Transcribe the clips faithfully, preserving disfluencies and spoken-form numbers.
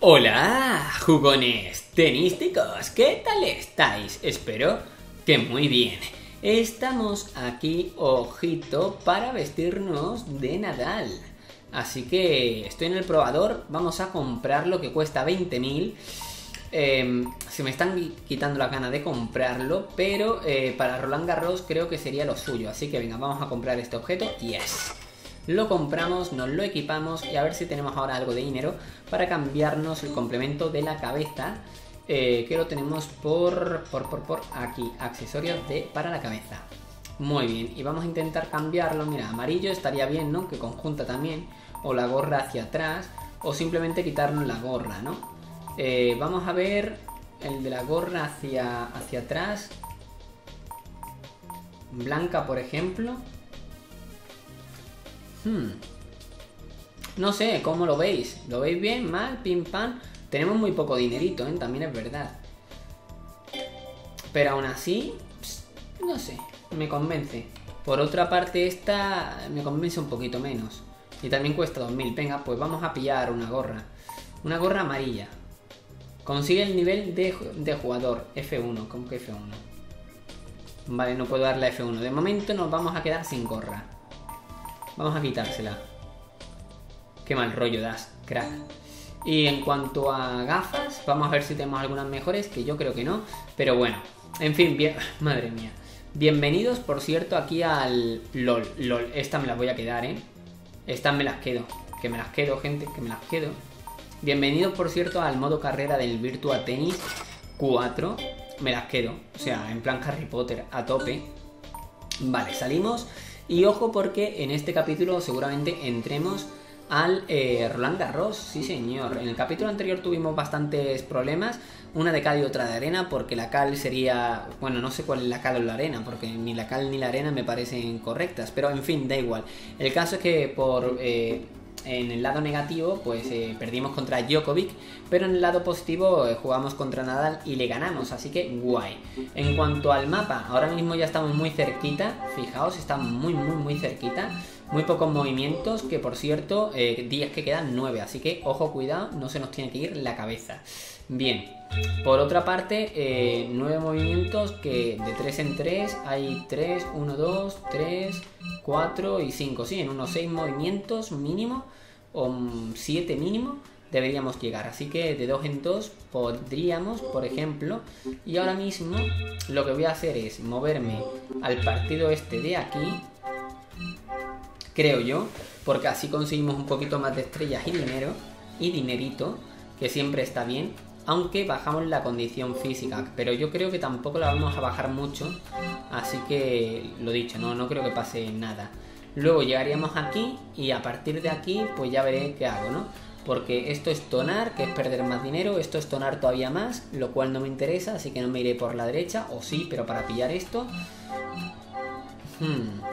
Hola, jugones tenísticos, ¿qué tal estáis? Espero que muy bien. Estamos aquí, ojito, para vestirnos de Nadal. Así que estoy en el probador, vamos a comprar lo que cuesta veinte mil. Eh, se me están quitando la gana de comprarlo, pero eh, para Roland Garros creo que sería lo suyo. Así que venga, vamos a comprar este objeto. Yes. Lo compramos, nos lo equipamos y a ver si tenemos ahora algo de dinero para cambiarnos el complemento de la cabeza, eh, que lo tenemos por, por, por, por aquí, accesorios de, para la cabeza. Muy bien, y vamos a intentar cambiarlo. Mira, amarillo estaría bien, ¿no? Que conjunta también, o la gorra hacia atrás, o simplemente quitarnos la gorra, ¿no? Eh, vamos a ver el de la gorra hacia, hacia atrás, blanca por ejemplo. Hmm. No sé, ¿cómo lo veis? ¿Lo veis bien? ¿Mal? ¿Pim, pam? Tenemos muy poco dinerito, ¿eh? También es verdad. Pero aún así, pss, no sé, me convence. Por otra parte, esta me convence un poquito menos. Y también cuesta dos mil. Venga, pues vamos a pillar una gorra. Una gorra amarilla. Consigue el nivel de, de jugador. F uno, ¿cómo que F uno? Vale, no puedo darle a F uno. De momento nos vamos a quedar sin gorra. Vamos a quitársela. Qué mal rollo das, crack. Y en cuanto a gafas, vamos a ver si tenemos algunas mejores, que yo creo que no. Pero bueno, en fin, bien... madre mía. Bienvenidos, por cierto, aquí al LOL. LOL, esta me las voy a quedar, ¿eh? Estas me las quedo. Que me las quedo, gente, que me las quedo. Bienvenidos, por cierto, al modo carrera del Virtua Tennis cuatro. Me las quedo. O sea, en plan Harry Potter, a tope. Vale, salimos... Y ojo porque en este capítulo seguramente entremos al eh, Roland Garros, sí señor. En el capítulo anterior tuvimos bastantes problemas, una de cal y otra de arena, porque la cal sería... Bueno, no sé cuál es la cal o la arena, porque ni la cal ni la arena me parecen correctas, pero en fin, da igual. El caso es que por... Eh... en el lado negativo, pues eh, perdimos contra Djokovic, pero en el lado positivo eh, jugamos contra Nadal y le ganamos, así que guay. En cuanto al mapa, ahora mismo ya estamos muy cerquita, fijaos, estamos muy, muy, muy cerquita. Muy pocos movimientos, que por cierto, eh, días que quedan nueve, así que ojo, cuidado, no se nos tiene que ir la cabeza. Bien, por otra parte, eh, nueve movimientos que de tres en tres hay tres, uno, dos, tres, cuatro y cinco. Sí, en unos seis movimientos mínimo o siete mínimo deberíamos llegar. Así que de dos en dos podríamos, por ejemplo, y ahora mismo lo que voy a hacer es moverme al partido este de aquí. Creo yo, porque así conseguimos un poquito más de estrellas y dinero, y dinerito, que siempre está bien, aunque bajamos la condición física, pero yo creo que tampoco la vamos a bajar mucho, así que lo dicho, no, no creo que pase nada. Luego llegaríamos aquí, y a partir de aquí, pues ya veré qué hago, ¿no? Porque esto es tonar, que es perder más dinero, esto es tonar todavía más, lo cual no me interesa, así que no me iré por la derecha, o sí, pero para pillar esto... Hmm...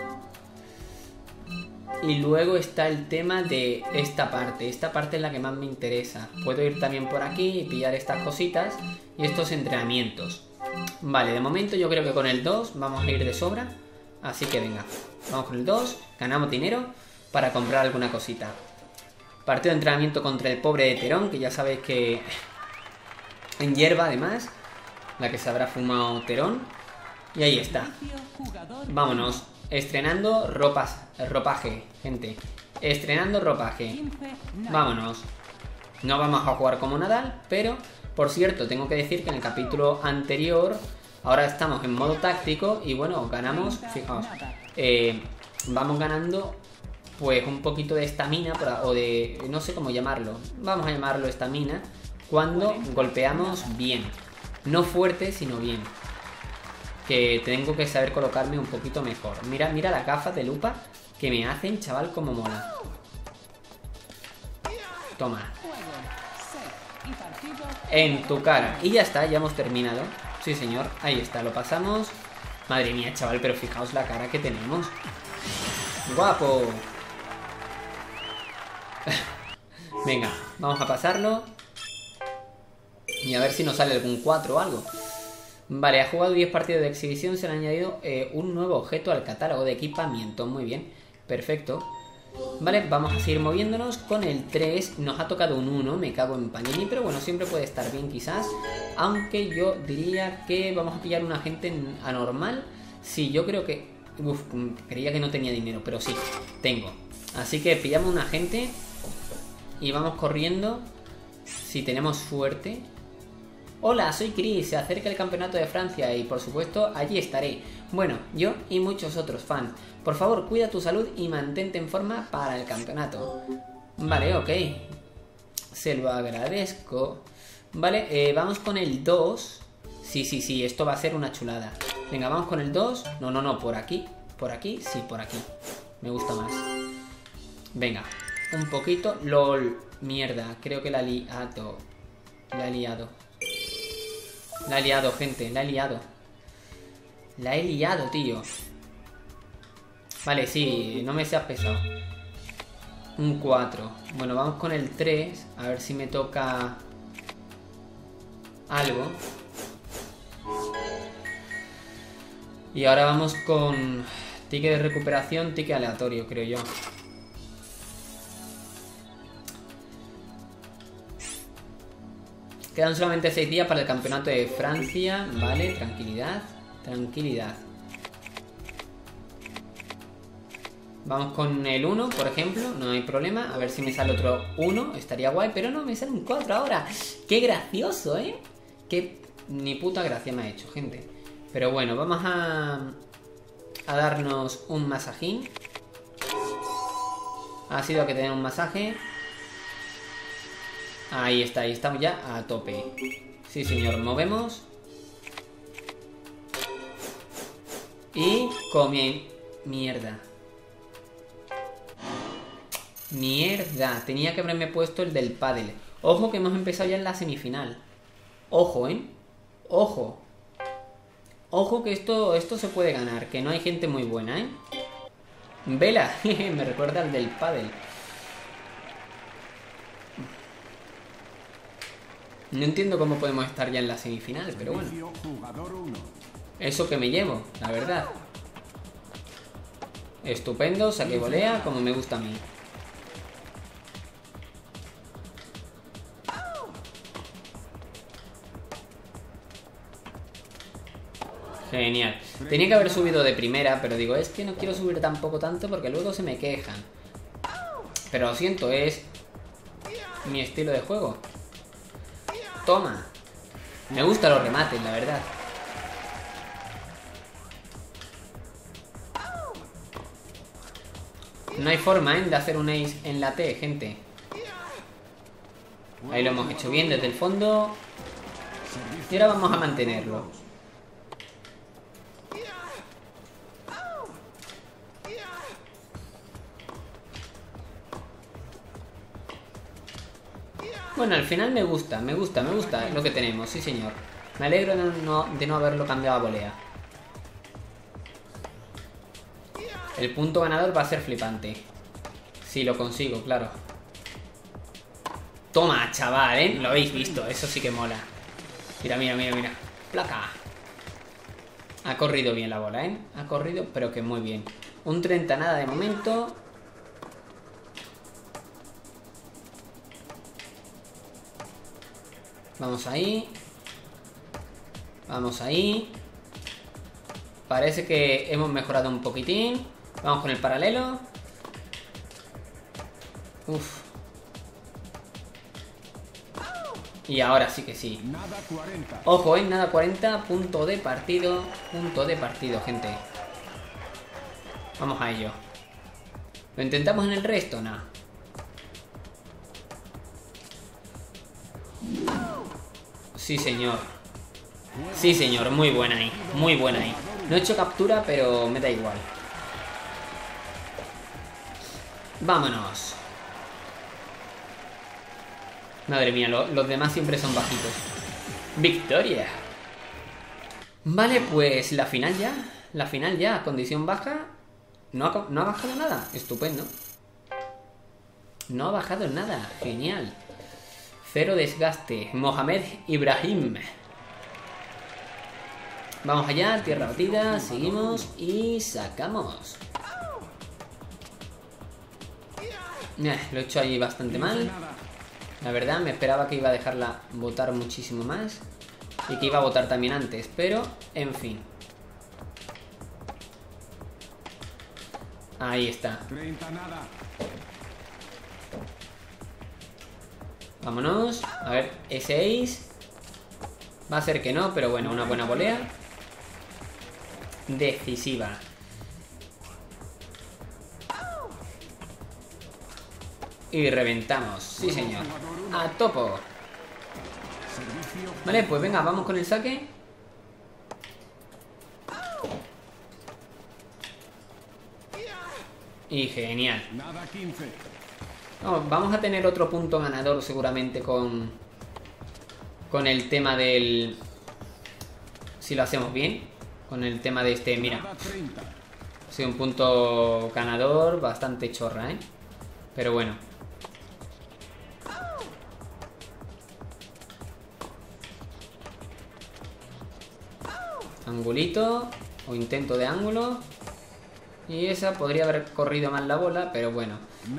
Y luego está el tema de esta parte. Esta parte es la que más me interesa. Puedo ir también por aquí y pillar estas cositas y estos entrenamientos. Vale, de momento yo creo que con el dos vamos a ir de sobra. Así que venga, vamos con el dos. Ganamos dinero para comprar alguna cosita. Partido de entrenamiento contra el pobre de Terón, que ya sabéis que... En hierba, además. La que se habrá fumado Terón. Y ahí está. Vámonos. Estrenando ropas, ropaje, gente. Estrenando ropaje. Vámonos. No vamos a jugar como Nadal, pero, por cierto, tengo que decir que en el capítulo anterior, ahora estamos en modo táctico y bueno, ganamos, fijaos, eh, vamos ganando pues un poquito de estamina o de, no sé cómo llamarlo, vamos a llamarlo estamina, cuando golpeamos bien. No fuerte, sino bien. Que tengo que saber colocarme un poquito mejor. Mira, mira las gafas de lupa que me hacen, chaval, como mola. Toma. En tu cara. Y ya está, ya hemos terminado. Sí, señor, ahí está, lo pasamos. Madre mía, chaval, pero fijaos la cara que tenemos. ¡Guapo! Venga, vamos a pasarlo. Y a ver si nos sale algún cuatro o algo. Vale, ha jugado diez partidos de exhibición, se le ha añadido eh, un nuevo objeto al catálogo de equipamiento. Muy bien, perfecto. Vale, vamos a seguir moviéndonos con el tres. Nos ha tocado un uno, me cago en Panini. Pero bueno, siempre puede estar bien quizás. Aunque yo diría que vamos a pillar un agente anormal. Sí, yo creo que... Uf, creía que no tenía dinero, pero sí, tengo. Así que pillamos un agente y vamos corriendo. Si tenemos suerte. Hola, soy Chris, se acerca el campeonato de Francia y por supuesto allí estaré. Bueno, yo y muchos otros fans. Por favor, cuida tu salud y mantente en forma para el campeonato. Vale, ok. Se lo agradezco. Vale, eh, vamos con el dos. Sí, sí, sí, esto va a ser una chulada. Venga, vamos con el dos. No, no, no, por aquí. Por aquí, sí, por aquí. Me gusta más. Venga, un poquito. LOL, mierda, creo que la he liado. La he liado. La he liado, gente, la he liado. La he liado, tío. Vale, sí, no me seas pesado. Un cuatro. Bueno, vamos con el tres. A ver si me toca algo. Y ahora vamos con ticket de recuperación, ticket aleatorio, creo yo. Quedan solamente seis días para el campeonato de Francia. Vale, tranquilidad, tranquilidad. Vamos con el uno, por ejemplo. No hay problema. A ver si me sale otro uno. Estaría guay, pero no, me sale un cuatro ahora. Qué gracioso, ¿eh? Qué ni puta gracia me ha hecho, gente. Pero bueno, vamos a, a darnos un masajín. Ha sido que tener un masaje. Ahí está, ahí estamos ya a tope. Sí, señor, movemos. Y come... Mierda. Mierda, tenía que haberme puesto el del pádel. Ojo que hemos empezado ya en la semifinal. Ojo, ¿eh? Ojo. Ojo que esto, esto se puede ganar, que no hay gente muy buena, ¿eh? Vela, me recuerda al del pádel. No entiendo cómo podemos estar ya en la semifinal, pero bueno. Eso que me llevo, la verdad. Estupendo, saque volea, como me gusta a mí. Genial. Tenía que haber subido de primera, pero digo, es que no quiero subir tampoco tanto porque luego se me quejan. Pero lo siento, es mi estilo de juego. Toma. Me gustan los remates, la verdad. No hay forma, ¿eh?, de hacer un ace en la T, gente. Ahí lo hemos hecho bien desde el fondo. Y ahora vamos a mantenerlo. Bueno, al final me gusta, me gusta, me gusta lo que tenemos, sí señor. Me alegro de no, de no haberlo cambiado a volea. El punto ganador va a ser flipante. Si lo consigo, claro. Toma, chaval, ¿eh? Lo habéis visto, eso sí que mola. Mira, mira, mira, mira. Placa. Ha corrido bien la bola, ¿eh? Ha corrido, pero que muy bien. Un treinta nada de momento. Vamos ahí. Vamos ahí. Parece que hemos mejorado un poquitín. Vamos con el paralelo. Uf. Y ahora sí que sí. Ojo, ¿eh? Nada cuarenta. Punto de partido. Punto de partido, gente. Vamos a ello. ¿Lo intentamos en el resto? Nah. Sí, señor. Sí, señor. Muy buena ahí. Muy buena ahí. No he hecho captura, pero me da igual. Vámonos. Madre mía, lo, los demás siempre son bajitos. ¡Victoria! Vale, pues la final ya. La final ya. Condición baja. No ha, no ha bajado nada. Estupendo. No ha bajado nada. Genial. Cero desgaste. Mohamed Ibrahim. Vamos allá, tierra batida. Seguimos y sacamos. Eh, lo he hecho ahí bastante mal. La verdad, me esperaba que iba a dejarla botar muchísimo más. Y que iba a botar también antes, pero en fin. Ahí está. Vámonos. A ver, E seis. Va a ser que no, pero bueno, una buena volea. Decisiva. Y reventamos. Sí, señor. A topo. Vale, pues venga, vamos con el saque. Y genial. Vamos, vamos a tener otro punto ganador seguramente con, con el tema del... Si lo hacemos bien. Con el tema de este, mira. Ha sido un punto ganador bastante chorra, ¿eh? Pero bueno. Angulito o intento de ángulo. Y esa podría haber corrido mal la bola, pero bueno.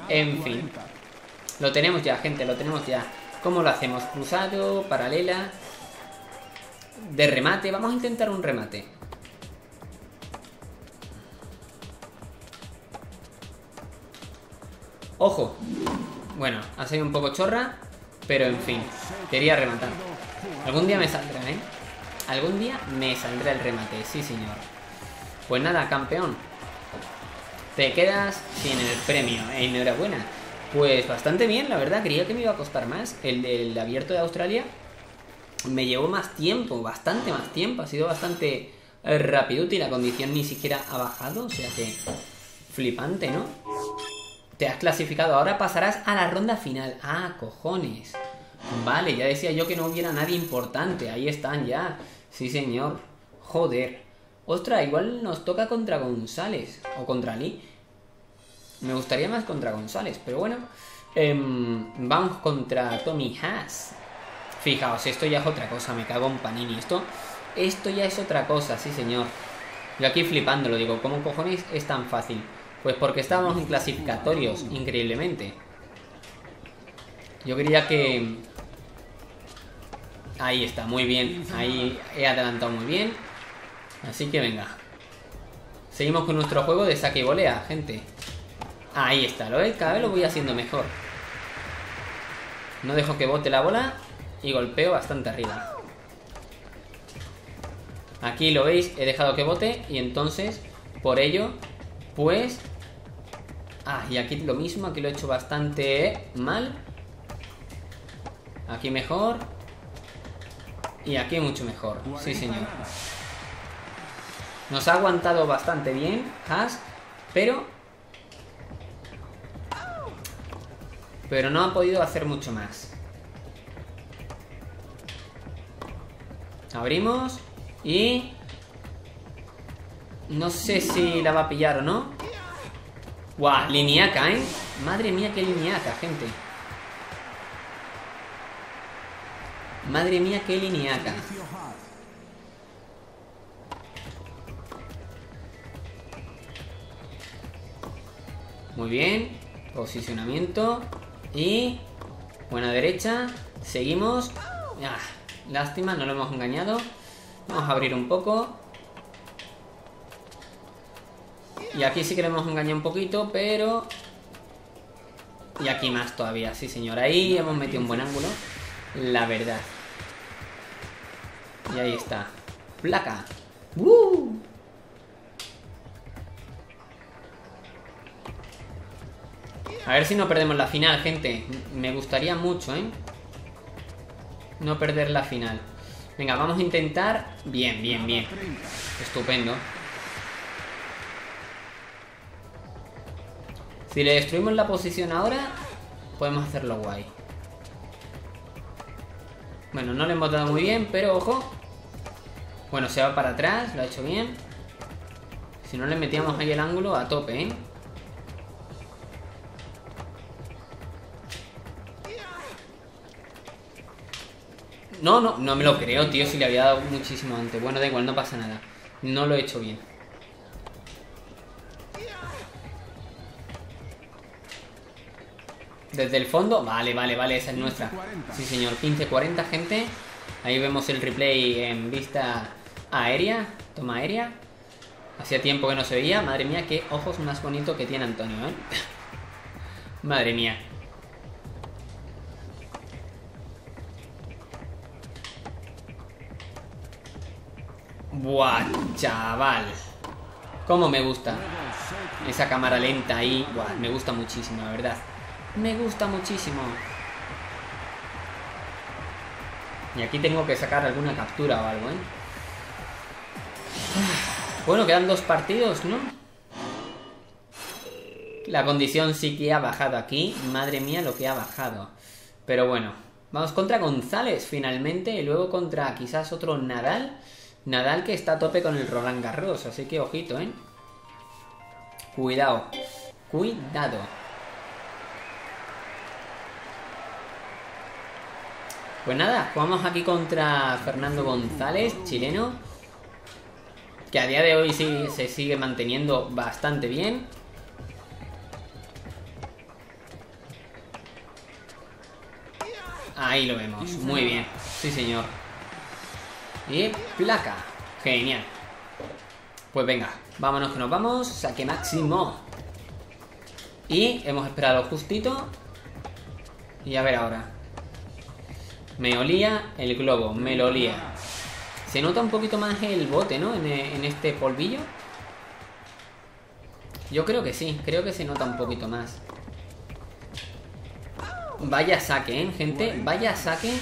En fin. Lo tenemos ya, gente, lo tenemos ya. ¿Cómo lo hacemos? Cruzado, paralela. De remate, vamos a intentar un remate. ¡Ojo! Bueno, ha sido un poco chorra, pero en fin. Quería rematar. Algún día me saldrá, ¿eh? Algún día me saldrá el remate, sí señor. Pues nada, campeón. Te quedas sin el premio. Enhorabuena. Pues bastante bien, la verdad. Creía que me iba a costar más. El del abierto de Australia me llevó más tiempo, bastante más tiempo. Ha sido bastante rápido y la condición ni siquiera ha bajado. O sea que flipante, ¿no? Te has clasificado. Ahora pasarás a la ronda final. Ah, cojones. Vale, ya decía yo que no hubiera nadie importante. Ahí están ya. Sí, señor. Joder. Ostras, igual nos toca contra González. O contra Lee. Me gustaría más contra González. Pero bueno. Eh, vamos contra Tommy Haas. Fijaos, esto ya es otra cosa. Me cago en Panini. Esto, esto ya es otra cosa. Sí, señor. Yo aquí flipando lo digo. ¿Cómo cojones es tan fácil? Pues porque estábamos en clasificatorios. Increíblemente. Yo quería que... Ahí está, muy bien. Ahí he adelantado muy bien. Así que venga. Seguimos con nuestro juego de saque y volea, gente. Ahí está, lo cada vez lo voy haciendo mejor. No dejo que bote la bola. Y golpeo bastante arriba. Aquí lo veis, he dejado que bote. Y entonces, por ello, pues... Ah, y aquí lo mismo, aquí lo he hecho bastante mal. Aquí mejor. Y aquí mucho mejor. Sí, señor. Nos ha aguantado bastante bien Haas, pero Pero no ha podido hacer mucho más. Abrimos. Y no sé si la va a pillar o no. Guau, lineaca, ¿eh? Madre mía, qué lineaca, gente. Madre mía, qué lineaca. Muy bien. Posicionamiento. Y... buena derecha. Seguimos. Ah, lástima, no lo hemos engañado. Vamos a abrir un poco. Y aquí sí que lo hemos engañado un poquito, pero... Y aquí más todavía, sí señor. Ahí hemos metido un buen ángulo. La verdad. Y ahí está. Placa. ¡Uh! A ver si no perdemos la final, gente. Me gustaría mucho, ¿eh? No perder la final. Venga, vamos a intentar. Bien, bien, bien. Estupendo. Si le destruimos la posición ahora, podemos hacerlo guay. Bueno, no le hemos dado muy bien, pero ojo. Bueno, se va para atrás, lo ha hecho bien. Si no le metíamos ahí el ángulo, a tope, ¿eh? No, no, no me lo creo, tío, si le había dado muchísimo antes. Bueno, da igual, no pasa nada. No lo he hecho bien. Desde el fondo. Vale, vale, vale, esa es nuestra. Sí, señor, quince cuarenta, gente. Ahí vemos el replay en vista aérea. Toma aérea. Hacía tiempo que no se veía. Madre mía, qué ojos más bonitos que tiene Antonio, ¿eh? Madre mía. Buah, chaval. Cómo me gusta esa cámara lenta ahí. Buah, me gusta muchísimo, la verdad. Me gusta muchísimo. Y aquí tengo que sacar alguna captura o algo, ¿eh? Bueno, quedan dos partidos, ¿no? La condición sí que ha bajado aquí. Madre mía, lo que ha bajado. Pero bueno, vamos contra González finalmente. Y luego contra quizás otro Nadal. Nadal que está a tope con el Roland Garros, así que ojito, ¿eh? Cuidado. Cuidado. Pues nada, jugamos aquí contra Fernando González, chileno. Que a día de hoy sí se sigue manteniendo bastante bien. Ahí lo vemos, muy bien. Sí, señor. Y placa, genial. Pues venga, vámonos que nos vamos. Saque máximo. Y hemos esperado justito. Y a ver ahora. Me olía el globo, me lo olía. Se nota un poquito más el bote, ¿no? En, en este polvillo. Yo creo que sí, creo que se nota un poquito más. Vaya saque, ¿eh, gente? Vaya saque.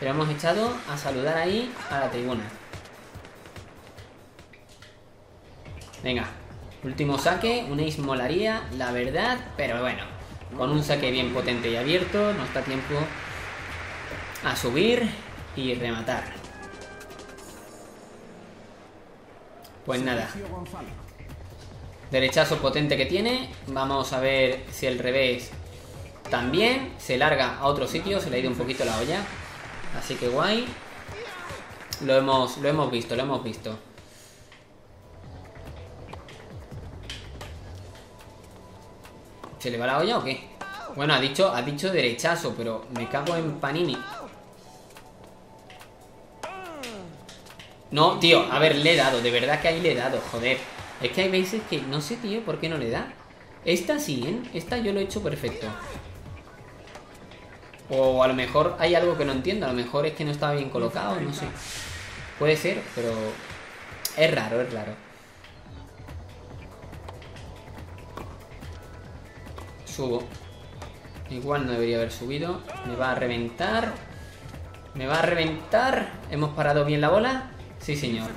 Pero hemos echado a saludar ahí a la tribuna. Venga, último saque, una ismolaría, la verdad, pero bueno, con un saque bien potente y abierto, nos da tiempo a subir y rematar. Pues nada, derechazo potente que tiene, vamos a ver si el revés también se larga a otro sitio, se le ha ido un poquito la olla. Así que guay. Lo hemos, lo hemos visto, lo hemos visto. ¿Se le va la olla o qué? Bueno, ha dicho, ha dicho derechazo, pero me cago en Panini. No, tío, a ver, le he dado, de verdad que ahí le he dado, joder. Es que hay veces que no sé, tío, por qué no le da. Esta sí, ¿eh? Esta yo lo he hecho perfecto. O a lo mejor hay algo que no entiendo. A lo mejor es que no estaba bien colocado, no sé. Puede ser, pero es raro, es raro. Subo. Igual no debería haber subido. Me va a reventar. Me va a reventar. ¿Hemos parado bien la bola? Sí, señor.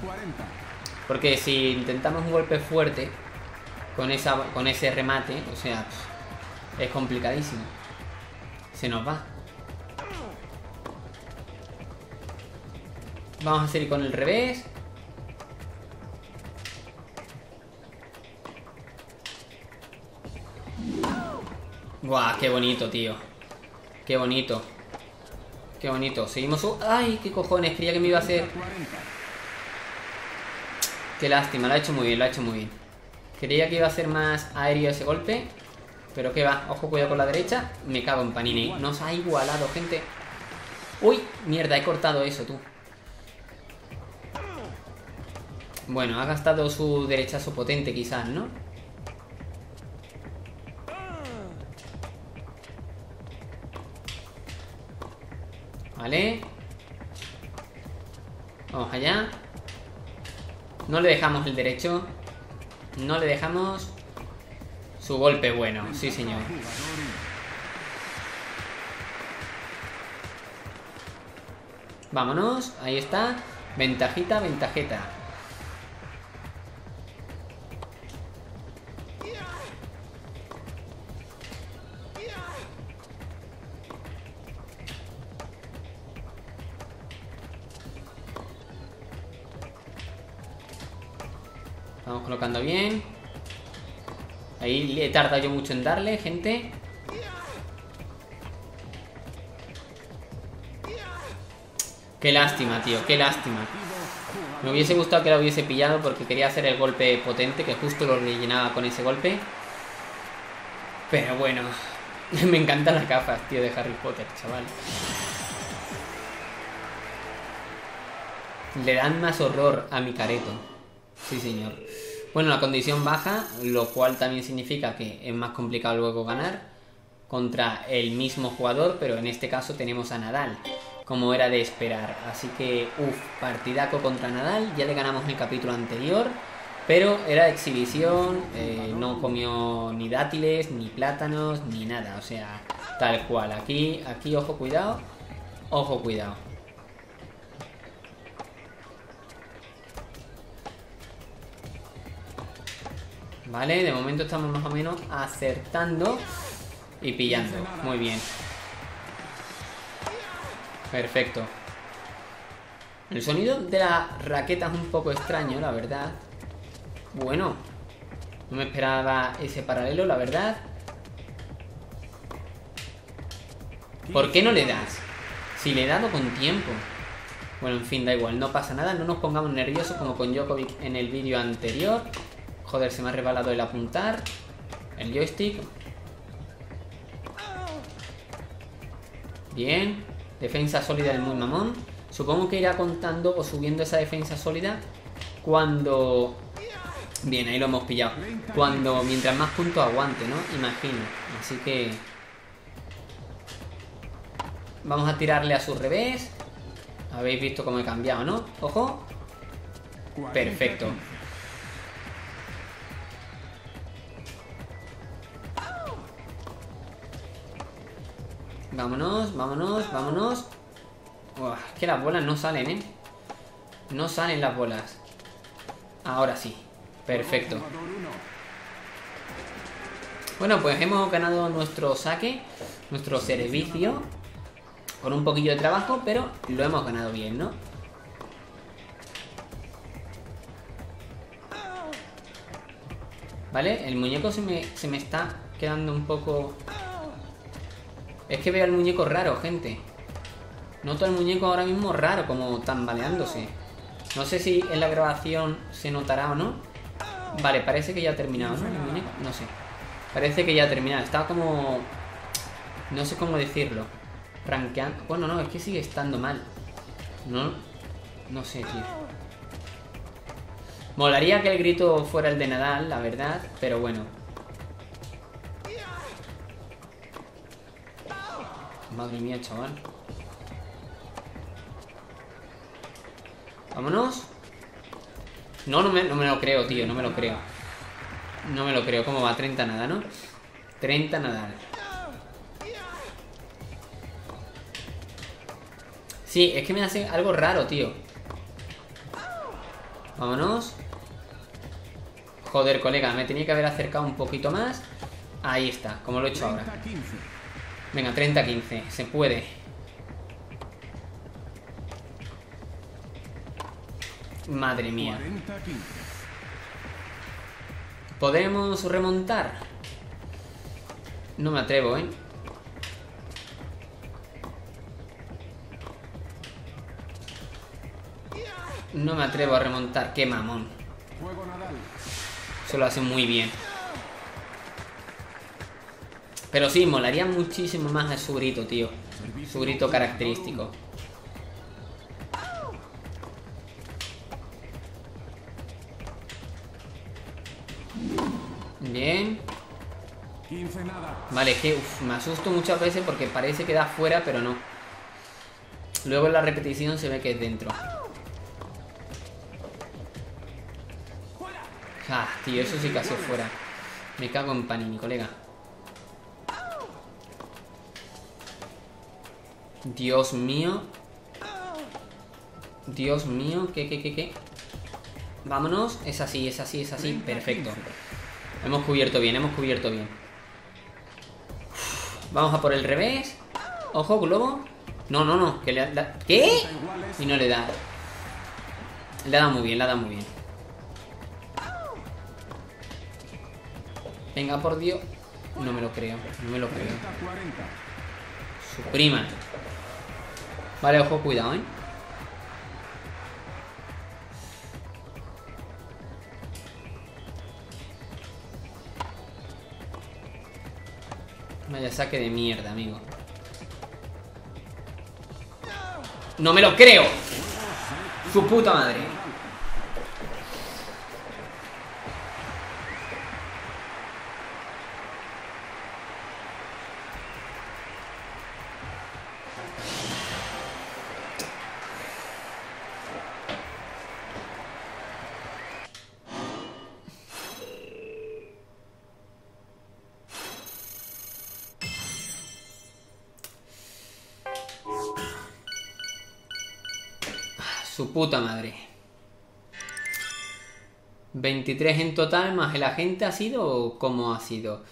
Porque si intentamos un golpe fuerte con, esa, con ese remate, o sea, es complicadísimo. Se nos va. Vamos a seguir con el revés. Guau, qué bonito, tío. Qué bonito. Qué bonito. Seguimos. Su Ay, qué cojones. Creía que me iba a hacer. Qué lástima. Lo ha hecho muy bien, lo ha hecho muy bien. Creía que iba a ser más aéreo ese golpe. Pero que va. Ojo, cuidado con la derecha. Me cago en Panini. Nos ha igualado, gente. Uy, mierda. He cortado eso, tú. Bueno, ha gastado su derechazo potente quizás, ¿no? Vale. Vamos allá. No le dejamos el derecho. No le dejamos. Su golpe bueno, sí señor. Vámonos, ahí está. Ventajita, ventajeta. Vamos colocando bien. Ahí he tardado yo mucho en darle, gente. Qué lástima, tío, qué lástima. Me hubiese gustado que la hubiese pillado porque quería hacer el golpe potente, que justo lo rellenaba con ese golpe. Pero bueno, Me encantan las gafas, tío, de Harry Potter, chaval. Le dan más horror a mi careto. Sí, señor. Bueno, la condición baja, lo cual también significa que es más complicado luego ganar contra el mismo jugador, pero en este caso tenemos a Nadal, como era de esperar. Así que, uff, partidaco contra Nadal. Ya le ganamos en el capítulo anterior, pero era de exhibición, eh, no comió ni dátiles, ni plátanos, ni nada. O sea, tal cual. Aquí, aquí, ojo, cuidado. Ojo, cuidado. Vale, de momento estamos más o menos acertando y pillando. Muy bien. Perfecto. El sonido de la raqueta es un poco extraño, la verdad. Bueno, no me esperaba ese paralelo, la verdad. ¿Por qué no le das? Si le he dado con tiempo. Bueno, en fin, da igual, no pasa nada. No nos pongamos nerviosos como con Djokovic en el vídeo anterior. Joder, se me ha resbalado el apuntar. El joystick. Bien. Defensa sólida del muy mamón. Supongo que irá contando o subiendo esa defensa sólida cuando... Bien, ahí lo hemos pillado. Cuando, mientras más puntos aguante, ¿no? Imagino. Así que... Vamos a tirarle a su revés. Habéis visto cómo he cambiado, ¿no? Ojo. Perfecto. Vámonos, vámonos, vámonos. Uf, es que las bolas no salen, ¿eh? No salen las bolas. Ahora sí. Perfecto. Bueno, pues hemos ganado nuestro saque, nuestro servicio, con un poquillo de trabajo, pero lo hemos ganado bien, ¿no? Vale, el muñeco se me, se me está quedando un poco... Es que veo al muñeco raro, gente. Noto al muñeco ahora mismo raro, como tambaleándose. No sé si en la grabación se notará o no. Vale, parece que ya ha terminado, ¿no? El muñeco, no sé. Parece que ya ha terminado. Estaba como... No sé cómo decirlo. Ranqueando. Bueno, no, es que sigue estando mal. No, no sé, tío. Molaría que el grito fuera el de Nadal, la verdad, pero bueno. Madre mía, chaval. Vámonos. No, no me, no me lo creo, tío. No me lo creo. No me lo creo. ¿Cómo va? treinta nada, ¿no? treinta nada. Sí, es que me hace algo raro, tío. Vámonos. Joder, colega. Me tenía que haber acercado un poquito más. Ahí está, como lo he hecho ahora. Venga, treinta a quince, se puede. Madre mía. ¿Podemos remontar? No me atrevo, ¿eh? No me atrevo a remontar, qué mamón. Se lo hace muy bien. Pero sí, molaría muchísimo más a su grito, tío. Su grito característico. Bien. Vale, es que uf, me asusto muchas veces porque parece que da fuera, pero no. Luego en la repetición se ve que es dentro. Ah, tío, eso sí que ha sido fuera. Me cago en Panini, colega. Dios mío. Dios mío, ¿qué, qué, qué, qué? Vámonos, es así, es así, es así. Perfecto. Hemos cubierto bien, hemos cubierto bien. Vamos a por el revés. Ojo, globo. No, no, no, que le da... ¿Qué? Y no le da. Le ha dado muy bien, le ha dado muy bien. Venga, por Dios. No me lo creo, no me lo creo. Suprima. Vale, ojo, cuidado, ¿eh? Me Vaya saque de mierda, amigo. No me lo creo. Su puta madre. Su puta madre. Veintitrés en total, más el agente ha sido. ¿Cómo ha sido?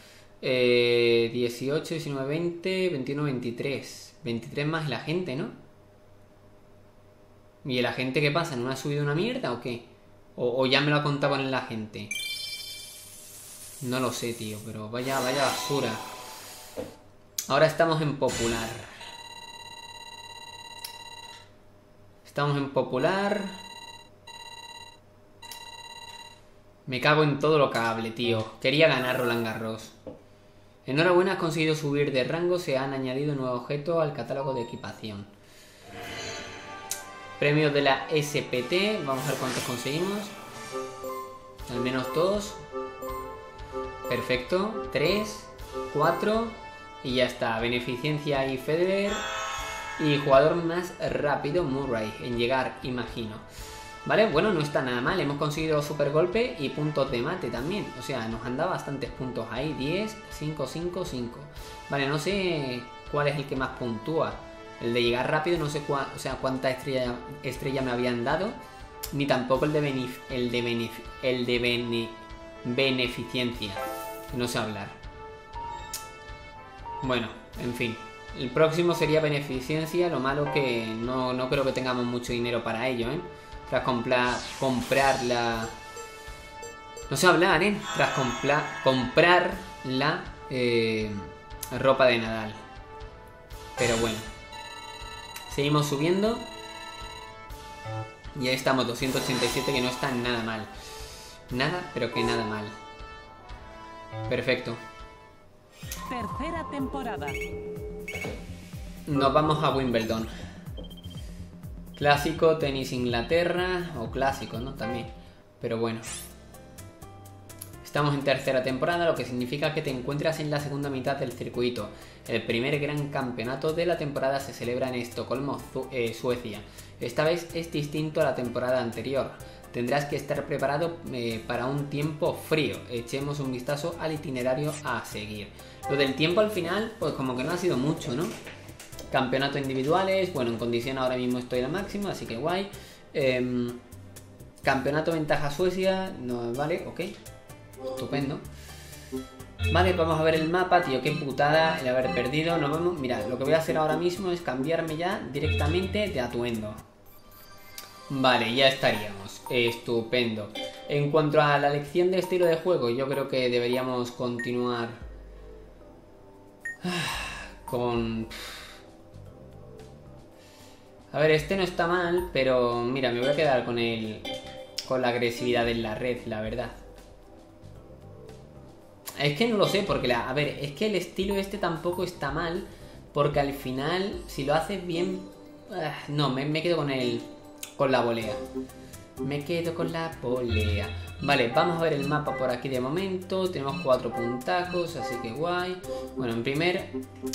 Eh, dieciocho, diecinueve, veinte, veintiuno, veintitrés. veintitrés más el agente, ¿no? ¿Y el agente qué pasa? ¿No ha subido una mierda o qué? O, o ya me lo ha contado con el agente. No lo sé, tío, pero vaya, vaya basura. Ahora estamos en popular. Estamos en popular. Me cago en todo lo que hable, tío. Quería ganar Roland Garros. Enhorabuena, has conseguido subir de rango. Se han añadido nuevos objetos al catálogo de equipación. Premios de la S P T. Vamos a ver cuántos conseguimos. Al menos dos. Perfecto. Tres. Cuatro. Y ya está. Beneficencia y Federer. Y jugador más rápido, Murray, en llegar, imagino. Vale, bueno, no está nada mal. Hemos conseguido super golpe y puntos de mate también. O sea, nos han dado bastantes puntos ahí. diez, cinco, cinco, cinco. Vale, no sé cuál es el que más puntúa. El de llegar rápido, no sé cua, o sea, cuántas estrellas estrella me habían dado. Ni tampoco el de, benef, el de, benef, el de bene, beneficencia. No sé hablar. Bueno, en fin. El próximo sería beneficencia, lo malo que no, no creo que tengamos mucho dinero para ello, ¿eh? Tras comprar, comprar la... No sé hablar, ¿eh? Tras comprar, comprar la eh, ropa de Nadal. Pero bueno. Seguimos subiendo. Y ahí estamos, doscientos ochenta y siete, que no está nada mal. Nada, pero que nada mal. Perfecto. Tercera temporada. Nos vamos a Wimbledon. Clásico, tenis Inglaterra. O clásico, ¿no? También. Pero bueno. Estamos en tercera temporada, lo que significa que te encuentras en la segunda mitad del circuito. El primer gran campeonato de la temporada se celebra en Estocolmo, eh, Suecia. Esta vez es distinto a la temporada anterior. Tendrás que estar preparado eh, para un tiempo frío. Echemos un vistazo al itinerario a seguir. Lo del tiempo al final, pues como que no ha sido mucho, ¿no? Campeonato individuales, bueno, en condición ahora mismo estoy al máximo, así que guay. Eh, campeonato ventaja Suecia, no vale, ok. Estupendo. Vale, vamos a ver el mapa, tío, qué putada el haber perdido. Nos vamos, mirad, lo que voy a hacer ahora mismo es cambiarme ya directamente de atuendo. Vale, ya estaríamos. Estupendo. En cuanto a la elección de estilo de juego, yo creo que deberíamos continuar con... A ver, este no está mal, pero mira, me voy a quedar con el con la agresividad en la red, la verdad. Es que no lo sé, porque la... A ver, es que el estilo este tampoco está mal, porque al final, si lo haces bien... No, me, me quedo con el... con la volea. Me quedo con la volea. Vale, vamos a ver el mapa por aquí de momento. Tenemos cuatro puntacos, así que guay. Bueno, en primer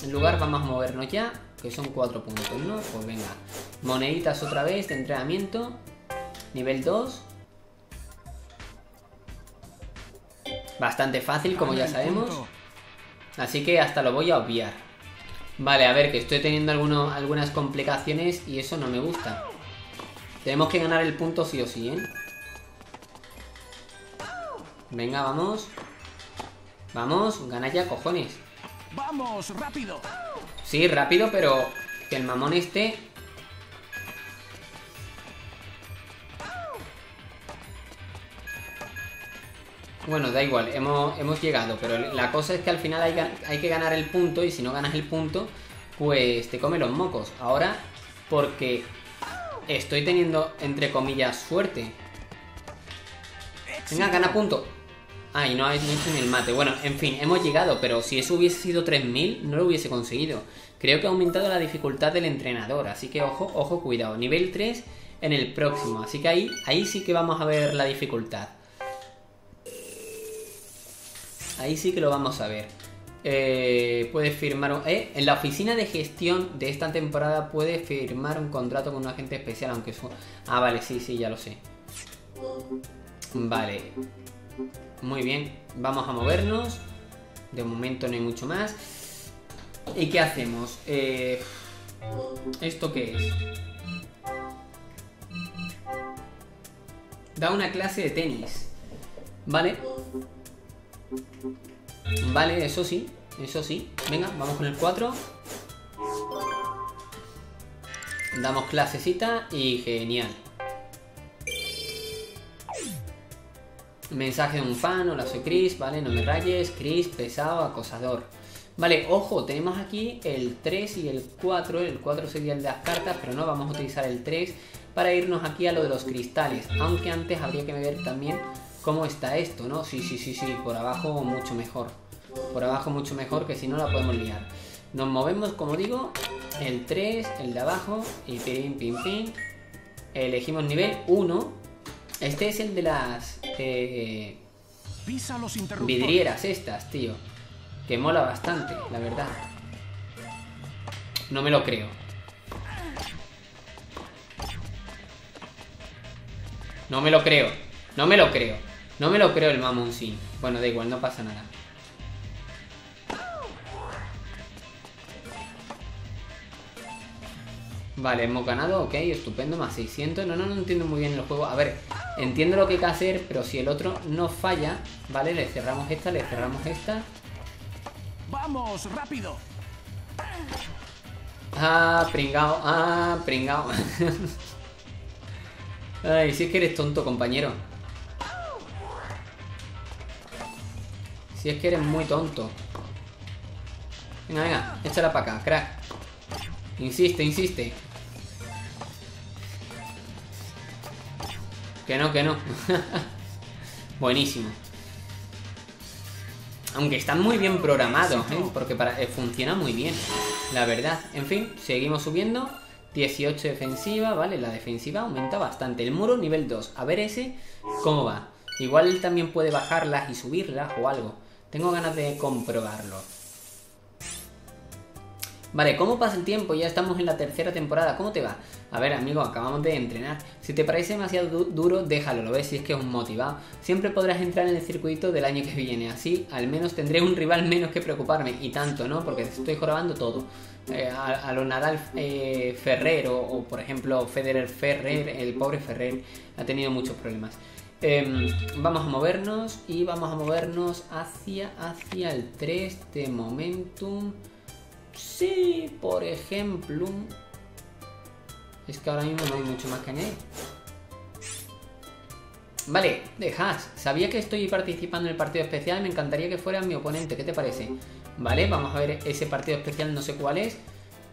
lugar vamos a movernos ya, que son cuatro puntos, ¿no? Pues venga. Moneditas otra vez de entrenamiento. Nivel dos. Bastante fácil, como ya sabemos. Así que hasta lo voy a obviar. Vale, a ver, que estoy teniendo algunos, algunas complicaciones y eso no me gusta. Tenemos que ganar el punto sí o sí, ¿eh? Venga, vamos. Vamos, gana ya, cojones. Vamos, rápido. Sí, rápido, pero que el mamón esté. Bueno, da igual, hemos, hemos llegado. Pero la cosa es que al final hay, hay que ganar el punto. Y si no ganas el punto, pues te come los mocos. Ahora, porque... estoy teniendo, entre comillas, suerte. Venga, gana punto. Ah, y no he hecho ni el mate. Bueno, en fin, hemos llegado, pero si eso hubiese sido tres mil, no lo hubiese conseguido. Creo que ha aumentado la dificultad del entrenador, así que ojo, ojo, cuidado. Nivel tres en el próximo, así que ahí, ahí sí que vamos a ver la dificultad. Ahí sí que lo vamos a ver. Eh, puedes firmar un, eh, en la oficina de gestión de esta temporada puedes firmar un contrato con un agente especial, aunque eso... Ah, vale, sí, sí, ya lo sé. Vale. Muy bien, vamos a movernos. De momento no hay mucho más. ¿Y qué hacemos? Eh, ¿Esto qué es? Da una clase de tenis. Vale. Vale, eso sí, eso sí. Venga, vamos con el cuatro. Damos clasecita y genial. Mensaje de un fan, hola soy Chris, vale, no me rayes, Chris, pesado, acosador. Vale, ojo, tenemos aquí el tres y el cuatro, el cuatro sería el de las cartas, pero no, vamos a utilizar el tres para irnos aquí a lo de los cristales, aunque antes habría que ver también cómo está esto, ¿no? Sí, sí, sí, sí, por abajo mucho mejor, por abajo mucho mejor, que si no la podemos liar. Nos movemos, como digo, el tres, el de abajo y pim, pim, pim, elegimos nivel uno. Este es el de las eh, vidrieras estas, tío. Que mola bastante, la verdad. No me lo creo. No me lo creo. No me lo creo. No me lo creo el mamón, sí. Bueno, da igual, no pasa nada. Vale, hemos ganado, ok, estupendo, más seiscientos. No, no, no entiendo muy bien el juego. A ver, entiendo lo que hay que hacer, pero si el otro no falla, vale, le cerramos esta, le cerramos esta. Vamos, rápido. Ah, pringao, ah, pringao. Ay, si es que eres tonto, compañero. Si es que eres muy tonto. Venga, venga, échala para acá, crack. Insiste, insiste. Que no, que no. Buenísimo. Aunque están muy bien programados, ¿eh? Porque para, eh, funciona muy bien, la verdad. En fin, seguimos subiendo. dieciocho defensiva, ¿vale? La defensiva aumenta bastante. El muro nivel dos. A ver ese, ¿cómo va? Igual él también puede bajarlas y subirlas o algo. Tengo ganas de comprobarlo. Vale, ¿cómo pasa el tiempo? Ya estamos en la tercera temporada. ¿Cómo te va? A ver, amigo, acabamos de entrenar. Si te parece demasiado du duro, déjalo, lo ves, si es que es un motivado. Siempre podrás entrar en el circuito del año que viene. Así, al menos tendré un rival menos que preocuparme. Y tanto, ¿no? Porque estoy jorobando todo. Eh, a, a lo Nadal eh, Ferrer o, o, por ejemplo, Federer Ferrer. El pobre Ferrer ha tenido muchos problemas. Eh, vamos a movernos y vamos a movernos hacia, hacia el tres de Momentum. Sí, por ejemplo. Es que ahora mismo no hay mucho más que añadir. Vale, de Haas. Sabía que estoy participando en el partido especial. Me encantaría que fuera mi oponente. ¿Qué te parece? Vale, vamos a ver ese partido especial. No sé cuál es.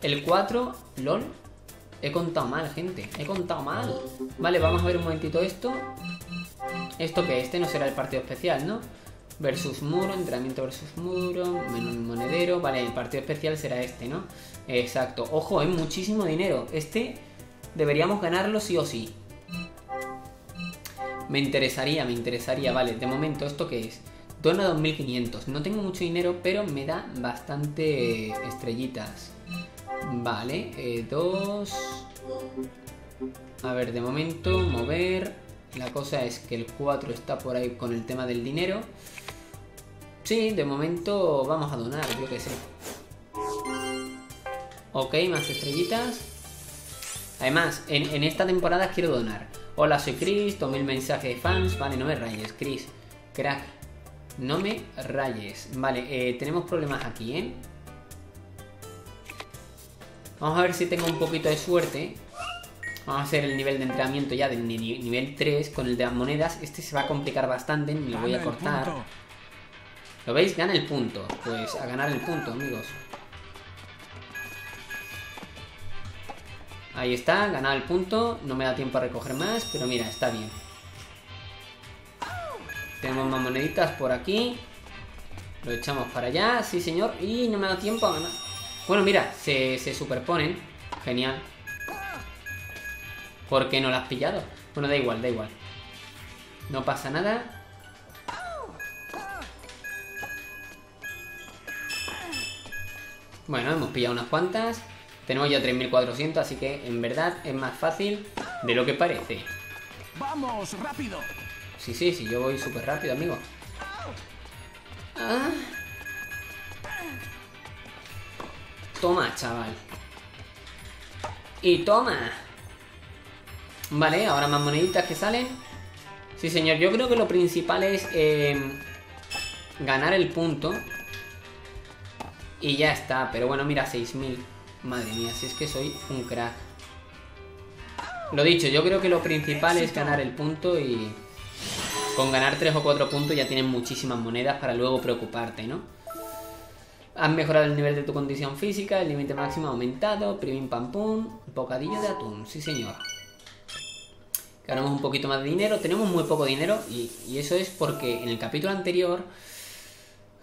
El cuatro. LOL. He contado mal, gente. He contado mal. Vale, vamos a ver un momentito esto. Esto que este no será el partido especial, ¿no? Versus muro, entrenamiento versus muro, menos monedero. Vale, el partido especial será este, ¿no? Exacto. Ojo, hay muchísimo dinero. Este deberíamos ganarlo sí o sí. Me interesaría, me interesaría. Vale, de momento, ¿esto qué es? Dona dos mil quinientos. No tengo mucho dinero, pero me da bastante estrellitas. Vale, eh, dos. A ver, de momento, mover. La cosa es que el cuatro está por ahí con el tema del dinero. Sí, de momento vamos a donar, yo que sé. Ok, más estrellitas. Además, en, en esta temporada quiero donar. Hola, soy Chris, tomé el mensaje de fans. Vale, no me rayes, Chris. Crack, no me rayes. Vale, eh, tenemos problemas aquí, ¿eh? Vamos a ver si tengo un poquito de suerte. Vamos a hacer el nivel de entrenamiento ya del nivel tres con el de las monedas. Este se va a complicar bastante, me lo voy a cortar. ¿Lo veis? Gana el punto. Pues a ganar el punto, amigos. Ahí está, ganado el punto. No me da tiempo a recoger más, pero mira, está bien. Tenemos más moneditas por aquí. Lo echamos para allá. Sí, señor. Y no me da tiempo a ganar. Bueno, mira, se, se superponen. Genial. ¿Por qué no la has pillado? Bueno, da igual, da igual. No pasa nada. Bueno, hemos pillado unas cuantas. Tenemos ya tres mil cuatrocientos, así que en verdad es más fácil de lo que parece. Vamos, rápido. Sí, sí, sí, yo voy súper rápido, amigo. Ah. Toma, chaval. Y toma. Vale, ahora más moneditas que salen. Sí, señor, yo creo que lo principal es eh, ganar el punto. Y ya está, pero bueno, mira, seis mil. Madre mía, si es que soy un crack. Lo dicho, yo creo que lo principal es ganar el punto y... con ganar tres o cuatro puntos ya tienes muchísimas monedas para luego preocuparte, ¿no? Has mejorado el nivel de tu condición física, el límite máximo ha aumentado, prim pam pum, bocadillo de atún, sí señor. Ganamos un poquito más de dinero, tenemos muy poco dinero y, y eso es porque en el capítulo anterior...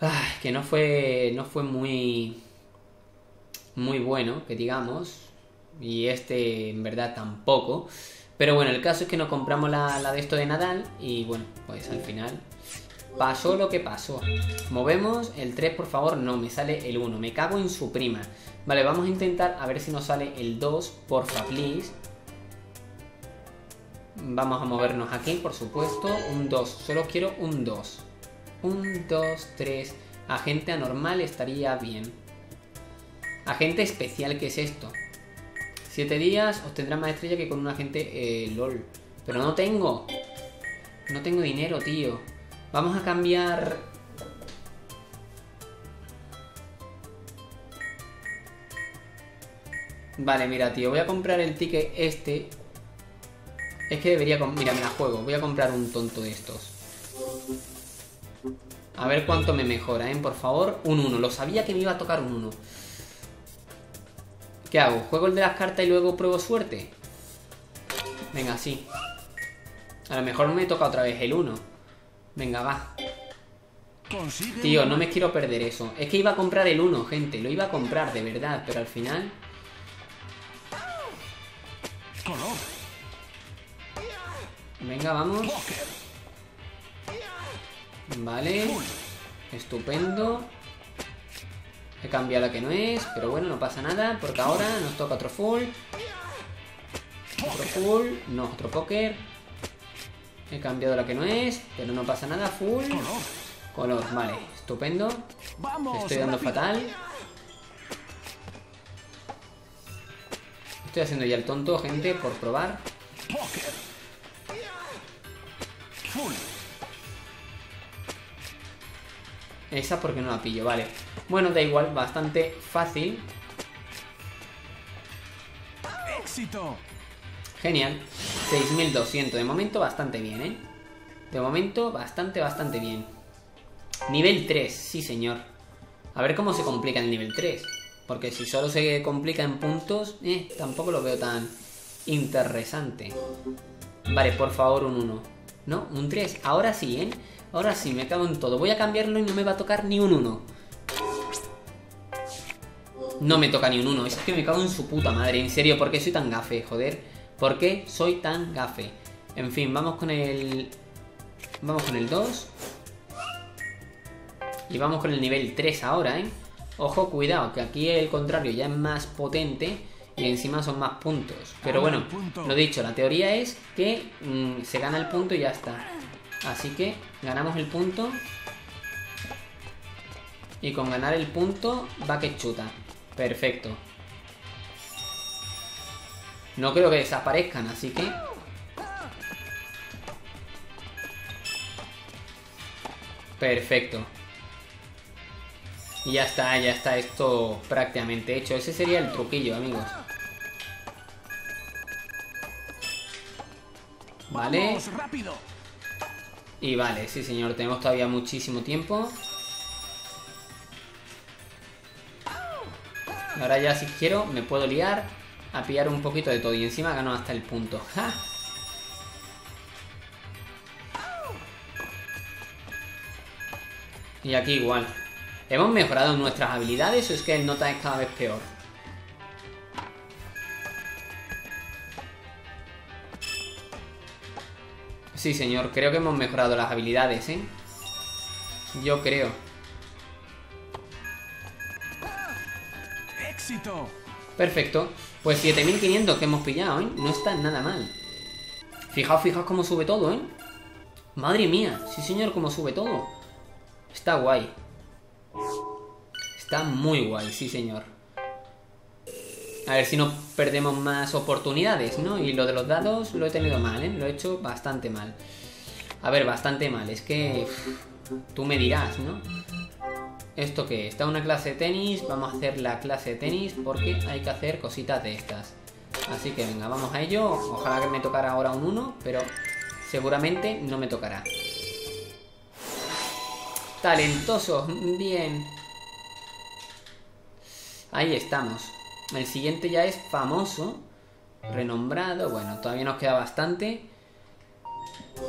Ay, que no fue, no fue muy, muy bueno, que digamos. Y este en verdad tampoco. Pero bueno, el caso es que nos compramos la, la de esto de Nadal. Y bueno, pues al final pasó lo que pasó. Movemos el tres, por favor. No, me sale el uno, me cago en su prima. Vale, vamos a intentar a ver si nos sale el dos, porfa, please. Vamos a movernos aquí, por supuesto. Un dos, solo quiero un dos. uno, dos, tres. Agente anormal estaría bien. Agente especial, ¿qué es esto? siete días obtendrá más estrella que con un agente eh, LOL. Pero no tengo. No tengo dinero, tío. Vamos a cambiar. Vale, mira, tío. Voy a comprar el ticket este. Es que debería... Mira, me la juego. Voy a comprar un tonto de estos. A ver cuánto me mejora, ¿eh? Por favor, un uno. Lo sabía que me iba a tocar un uno. ¿Qué hago? ¿Juego el de las cartas y luego pruebo suerte? Venga, sí. A lo mejor me toca otra vez el uno. Venga, va. Tío, no me quiero perder eso. Es que iba a comprar el uno, gente. Lo iba a comprar, de verdad. Pero al final... Venga, vamos. Vale, estupendo. He cambiado la que no es, pero bueno, no pasa nada, porque ahora nos toca otro full. Otro full, no, otro póker. He cambiado la que no es, pero no pasa nada, full. Color, vale, estupendo. Le estoy dando fatal. Estoy haciendo ya el tonto, gente, por probar. Esa porque no la pillo, vale. Bueno, da igual, bastante fácil. Éxito. Genial. seis mil doscientos, de momento bastante bien, ¿eh? De momento bastante, bastante bien. Nivel tres, sí señor. A ver cómo se complica el nivel tres. Porque si solo se complica en puntos, eh, tampoco lo veo tan interesante. Vale, por favor, un uno. No, un tres, ahora sí, ¿eh? Ahora sí, me cago en todo. Voy a cambiarlo y no me va a tocar ni un uno. No me toca ni un uno. Es que me cago en su puta madre. En serio, ¿por qué soy tan gafe? Joder. ¿Por qué soy tan gafe? En fin, vamos con el... Vamos con el dos. Y vamos con el nivel tres ahora, ¿eh? Ojo, cuidado, que aquí el contrario ya es más potente. Y encima son más puntos. Pero bueno, lo dicho, la teoría es que mmm, se gana el punto y ya está. Así que ganamos el punto. Y con ganar el punto va que chuta. Perfecto. No creo que desaparezcan, así que... Perfecto. Y ya está, ya está esto prácticamente hecho. Ese sería el truquillo, amigos. Vale. Vamos, rápido. Y vale, sí señor, tenemos todavía muchísimo tiempo. Y ahora ya si quiero me puedo liar a pillar un poquito de todo. Y encima gano hasta el punto. ¡Ja! Y aquí igual. ¿Hemos mejorado nuestras habilidades o es que el nota es cada vez peor? Sí, señor. Creo que hemos mejorado las habilidades, ¿eh? Yo creo. ¡Éxito! Perfecto. Pues siete mil quinientos que hemos pillado, ¿eh? No está nada mal. Fijaos, fijaos cómo sube todo, ¿eh? Madre mía. Sí, señor, cómo sube todo. Está guay. Está muy guay, sí, señor. A ver si no perdemos más oportunidades, ¿no? Y lo de los dados lo he tenido mal, ¿eh? Lo he hecho bastante mal. A ver, bastante mal. Es que... Uff, tú me dirás, ¿no? ¿Esto qué? Está una clase de tenis. Vamos a hacer la clase de tenis porque hay que hacer cositas de estas. Así que venga, vamos a ello. Ojalá que me tocara ahora un uno, pero seguramente no me tocará. Talentosos, bien. Ahí estamos. El siguiente ya es famoso, renombrado. Bueno, todavía nos queda bastante.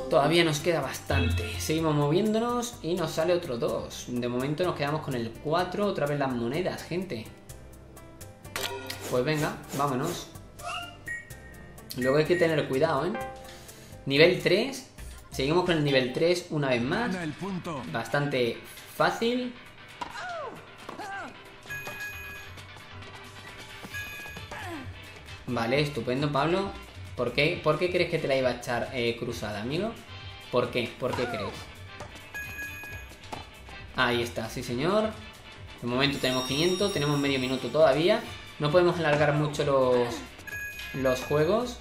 Todavía nos queda bastante. Seguimos moviéndonos y nos sale otro dos. De momento nos quedamos con el cuatro. Otra vez las monedas, gente. Pues venga, vámonos. Luego hay que tener cuidado, ¿eh? Nivel tres. Seguimos con el nivel tres una vez más. Bastante fácil. Vale, estupendo, Pablo. ¿Por qué? ¿Por qué crees que te la iba a echar eh, cruzada, amigo? ¿Por qué? ¿Por qué crees? Ahí está, sí, señor. De momento tenemos quinientos. Tenemos medio minuto todavía. No podemos alargar mucho los, los juegos.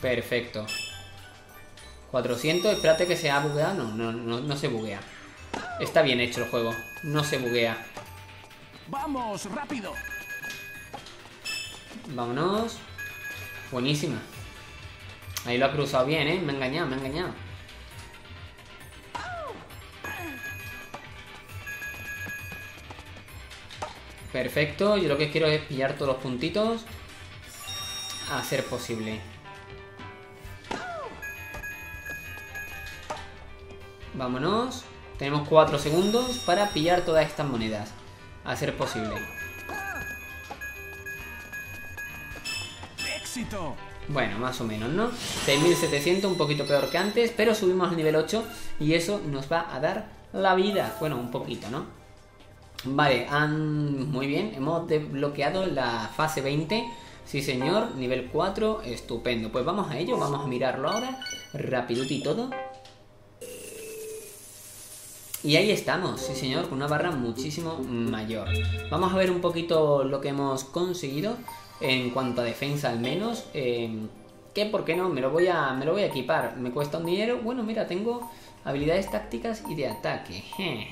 Perfecto. cuatrocientos, espérate que se ha bugueado. No, no, no, no se buguea. Está bien hecho el juego. No se buguea. Vamos, rápido. Vámonos. Buenísima. Ahí lo ha cruzado bien, ¿eh? Me ha engañado, me ha engañado. Perfecto. Yo lo que quiero es pillar todos los puntitos a ser posible. Vámonos. Tenemos cuatro segundos para pillar todas estas monedas. A ser posible. ¡Éxito! Bueno, más o menos, ¿no? seis mil setecientos, un poquito peor que antes, pero subimos al nivel ocho y eso nos va a dar la vida. Bueno, un poquito, ¿no? Vale, um, muy bien. Hemos desbloqueado la fase veinte. Sí, señor. Nivel cuatro. Estupendo. Pues vamos a ello. Vamos a mirarlo ahora. Rapidito y todo. Y ahí estamos, sí señor, con una barra muchísimo mayor. Vamos a ver un poquito lo que hemos conseguido en cuanto a defensa al menos. Eh, que por qué no, me lo voy a me lo voy a equipar. Me cuesta un dinero. Bueno, mira, tengo habilidades tácticas y de ataque. Je.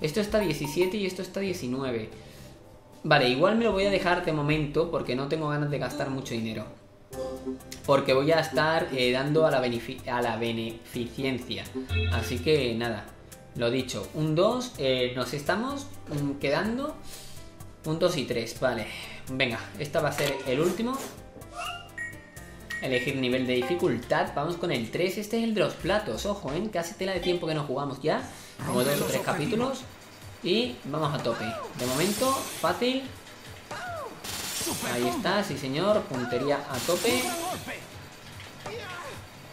Esto está diecisiete y esto está diecinueve. Vale, igual me lo voy a dejar de momento porque no tengo ganas de gastar mucho dinero. Porque voy a estar eh, dando a la, a la beneficencia. Así que nada. Lo dicho, un dos, eh, nos estamos quedando un dos y tres, vale. Venga, esta va a ser el último. Elegir nivel de dificultad, vamos con el tres. Este es el de los platos, ojo, ¿eh? Casi tela de tiempo que no jugamos ya. Como dos o tres capítulos. Y vamos a tope, de momento, fácil. Ahí está, sí señor, puntería a tope.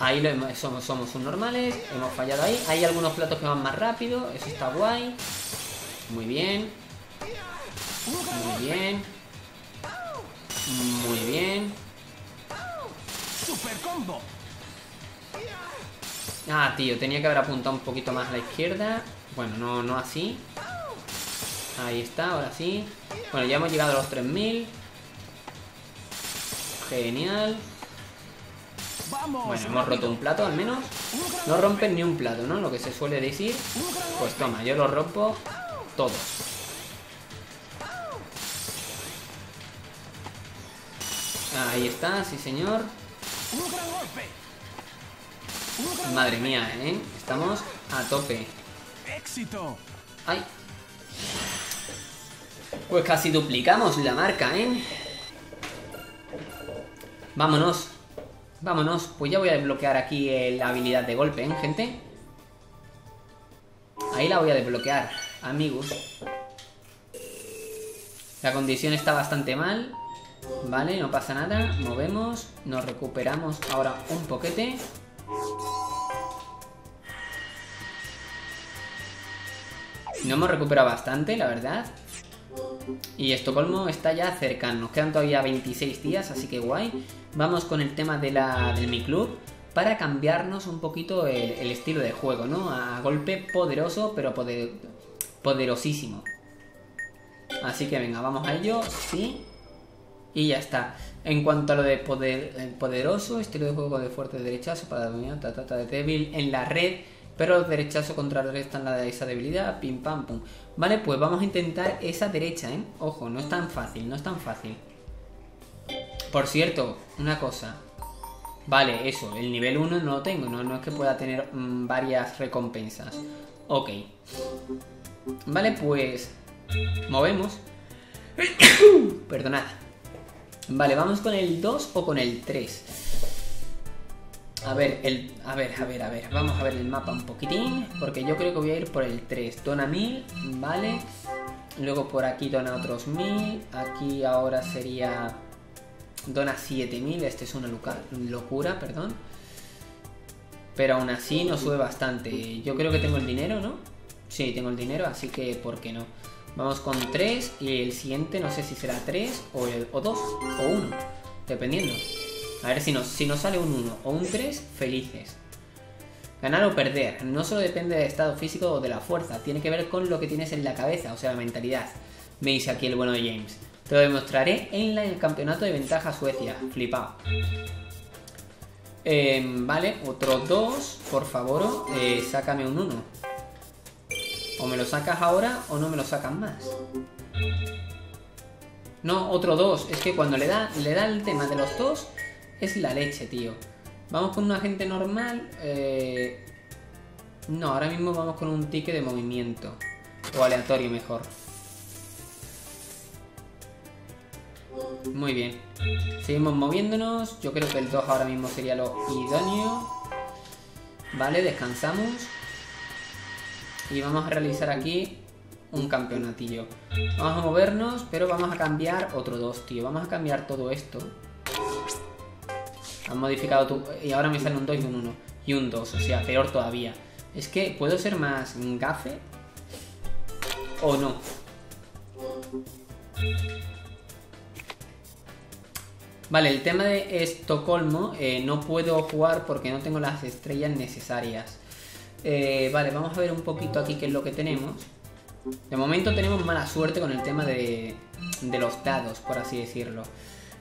Ahí lo hemos, somos, somos subnormales, hemos fallado ahí. Hay algunos platos que van más rápido, eso está guay. Muy bien. Muy bien. Muy bien. Ah, tío, tenía que haber apuntado un poquito más a la izquierda. Bueno, no, no así. Ahí está, ahora sí. Bueno, ya hemos llegado a los tres mil. Genial. Bueno, hemos roto un plato al menos. No rompen ni un plato, ¿no? Lo que se suele decir. Pues toma, yo los rompo todos. Ahí está, sí señor. Madre mía, ¿eh? Estamos a tope. Ay. Pues casi duplicamos la marca, ¿eh? Vámonos. Vámonos, pues ya voy a desbloquear aquí eh, la habilidad de golpe, ¿eh, gente? Ahí la voy a desbloquear, amigos. La condición está bastante mal. Vale, no pasa nada. Movemos, nos recuperamos ahora un poquete. No hemos recuperado bastante, la verdad. Y Estocolmo está ya cerca. Nos quedan todavía veintiséis días, así que guay. Vamos con el tema de la, de mi club, para cambiarnos un poquito el, el estilo de juego, ¿no? A golpe poderoso, pero poder, poderosísimo. Así que venga, vamos a ello, sí. Y ya está. En cuanto a lo de poder, poderoso, estilo de juego de fuerte derechazo para dominar, ta, ta, ta, de débil en la red, pero derechazo contrarrestan la de esa debilidad, pim pam pum. Vale, pues vamos a intentar esa derecha, ¿eh? Ojo, no es tan fácil, no es tan fácil. Por cierto, una cosa. Vale, eso, el nivel uno no lo tengo, no, no es que pueda tener mmm, varias recompensas. Ok. Vale, pues movemos. Perdonad. Vale, vamos con el dos o con el tres. A ver, el, a ver, a ver, a ver. Vamos a ver el mapa un poquitín, porque yo creo que voy a ir por el tres. Dona mil, vale. Luego por aquí dona otros mil. Aquí ahora sería... dona siete mil, este es una locura, perdón. Pero aún así nos sube bastante. Yo creo que tengo el dinero, ¿no? Sí, tengo el dinero, así que ¿por qué no? Vamos con tres y el siguiente no sé si será tres o, el, o dos o uno, dependiendo. A ver si nos, si nos sale un uno o un tres, felices. Ganar o perder, no solo depende del estado físico o de la fuerza, tiene que ver con lo que tienes en la cabeza, o sea, la mentalidad. Me dice aquí el bueno de James. Te lo demostraré en el campeonato de ventaja Suecia. Flipado. Eh, vale, otro dos. Por favor, eh, sácame un uno. O me lo sacas ahora o no me lo sacas más. No, otro dos. Es que cuando le da, le da el tema de los dos, es la leche, tío. Vamos con un agente normal. Eh... No, ahora mismo vamos con un ticket de movimiento. O aleatorio, mejor. Muy bien, seguimos moviéndonos. Yo creo que el dos ahora mismo sería lo idóneo. Vale, descansamos. Y vamos a realizar aquí un campeonatillo. Vamos a movernos, pero vamos a cambiar otro dos, tío. Vamos a cambiar todo esto. Han modificado tu... Y ahora me sale un dos y un uno. Y un dos, o sea, peor todavía. Es que, ¿puedo ser más gafe? ¿O no? Vale, el tema de Estocolmo, eh, no puedo jugar porque no tengo las estrellas necesarias. Eh, vale, vamos a ver un poquito aquí qué es lo que tenemos. De momento tenemos mala suerte con el tema de, de los dados, por así decirlo.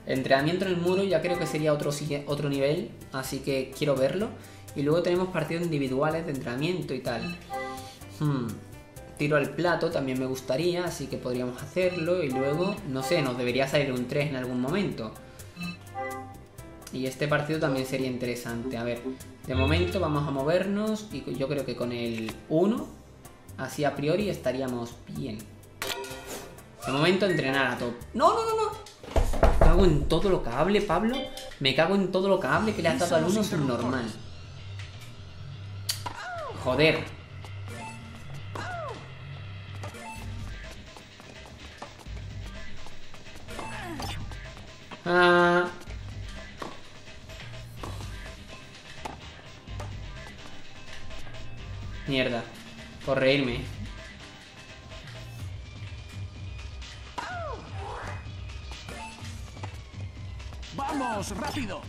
Entrenamiento en el muro ya creo que sería otro, otro nivel, así que quiero verlo. Y luego tenemos partidos individuales de entrenamiento y tal. Hmm. Tiro al plato también me gustaría, así que podríamos hacerlo. Y luego, no sé, nos debería salir un tres en algún momento. Y este partido también sería interesante. A ver, de momento vamos a movernos. Y yo creo que con el uno, así a priori, estaríamos bien. De momento entrenar a top. ¡No, no, no, no! Me cago en todo lo que hable, Pablo. Me cago en todo lo que hable que le has dado al uno subnormal. Joder. Ah... Mierda, por reírme. Vamos, rápido.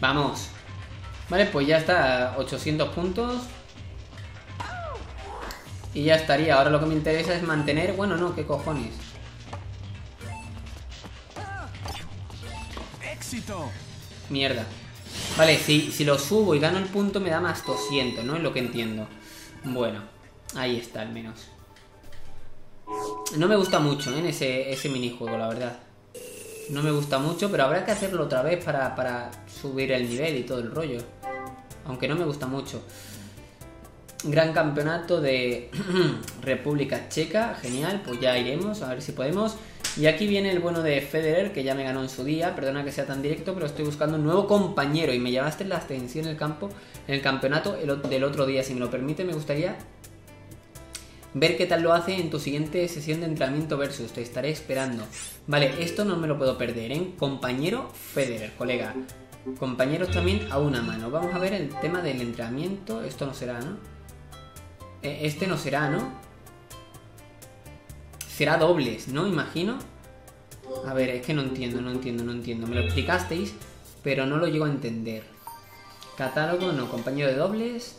Vamos. Vale, pues ya está, ochocientos puntos. Y ya estaría, ahora lo que me interesa es mantener... Bueno, no, qué cojones. Mierda. Vale, si, si lo subo y gano el punto me da más doscientos, ¿no? Es lo que entiendo. Bueno, ahí está al menos. No me gusta mucho, ¿eh? En ese, ese minijuego, la verdad. No me gusta mucho, pero habrá que hacerlo otra vez para, para subir el nivel y todo el rollo. Aunque no me gusta mucho. Gran campeonato de República Checa, genial, pues ya iremos, a ver si podemos. Y aquí viene el bueno de Federer, que ya me ganó en su día. Perdona que sea tan directo, pero estoy buscando un nuevo compañero. Y me llamaste la atención en el campo, en el campeonato del otro día. Si me lo permite, me gustaría ver qué tal lo hace en tu siguiente sesión de entrenamiento versus. Te estaré esperando. Vale, esto no me lo puedo perder, ¿eh? Compañero Federer, colega. Compañeros también a una mano. Vamos a ver el tema del entrenamiento. Esto no será, ¿no? Este no será, ¿no? Será dobles, ¿no? Imagino. A ver, es que no entiendo, no entiendo, no entiendo. Me lo explicasteis, pero no lo llego a entender. Catálogo, no, compañero de dobles.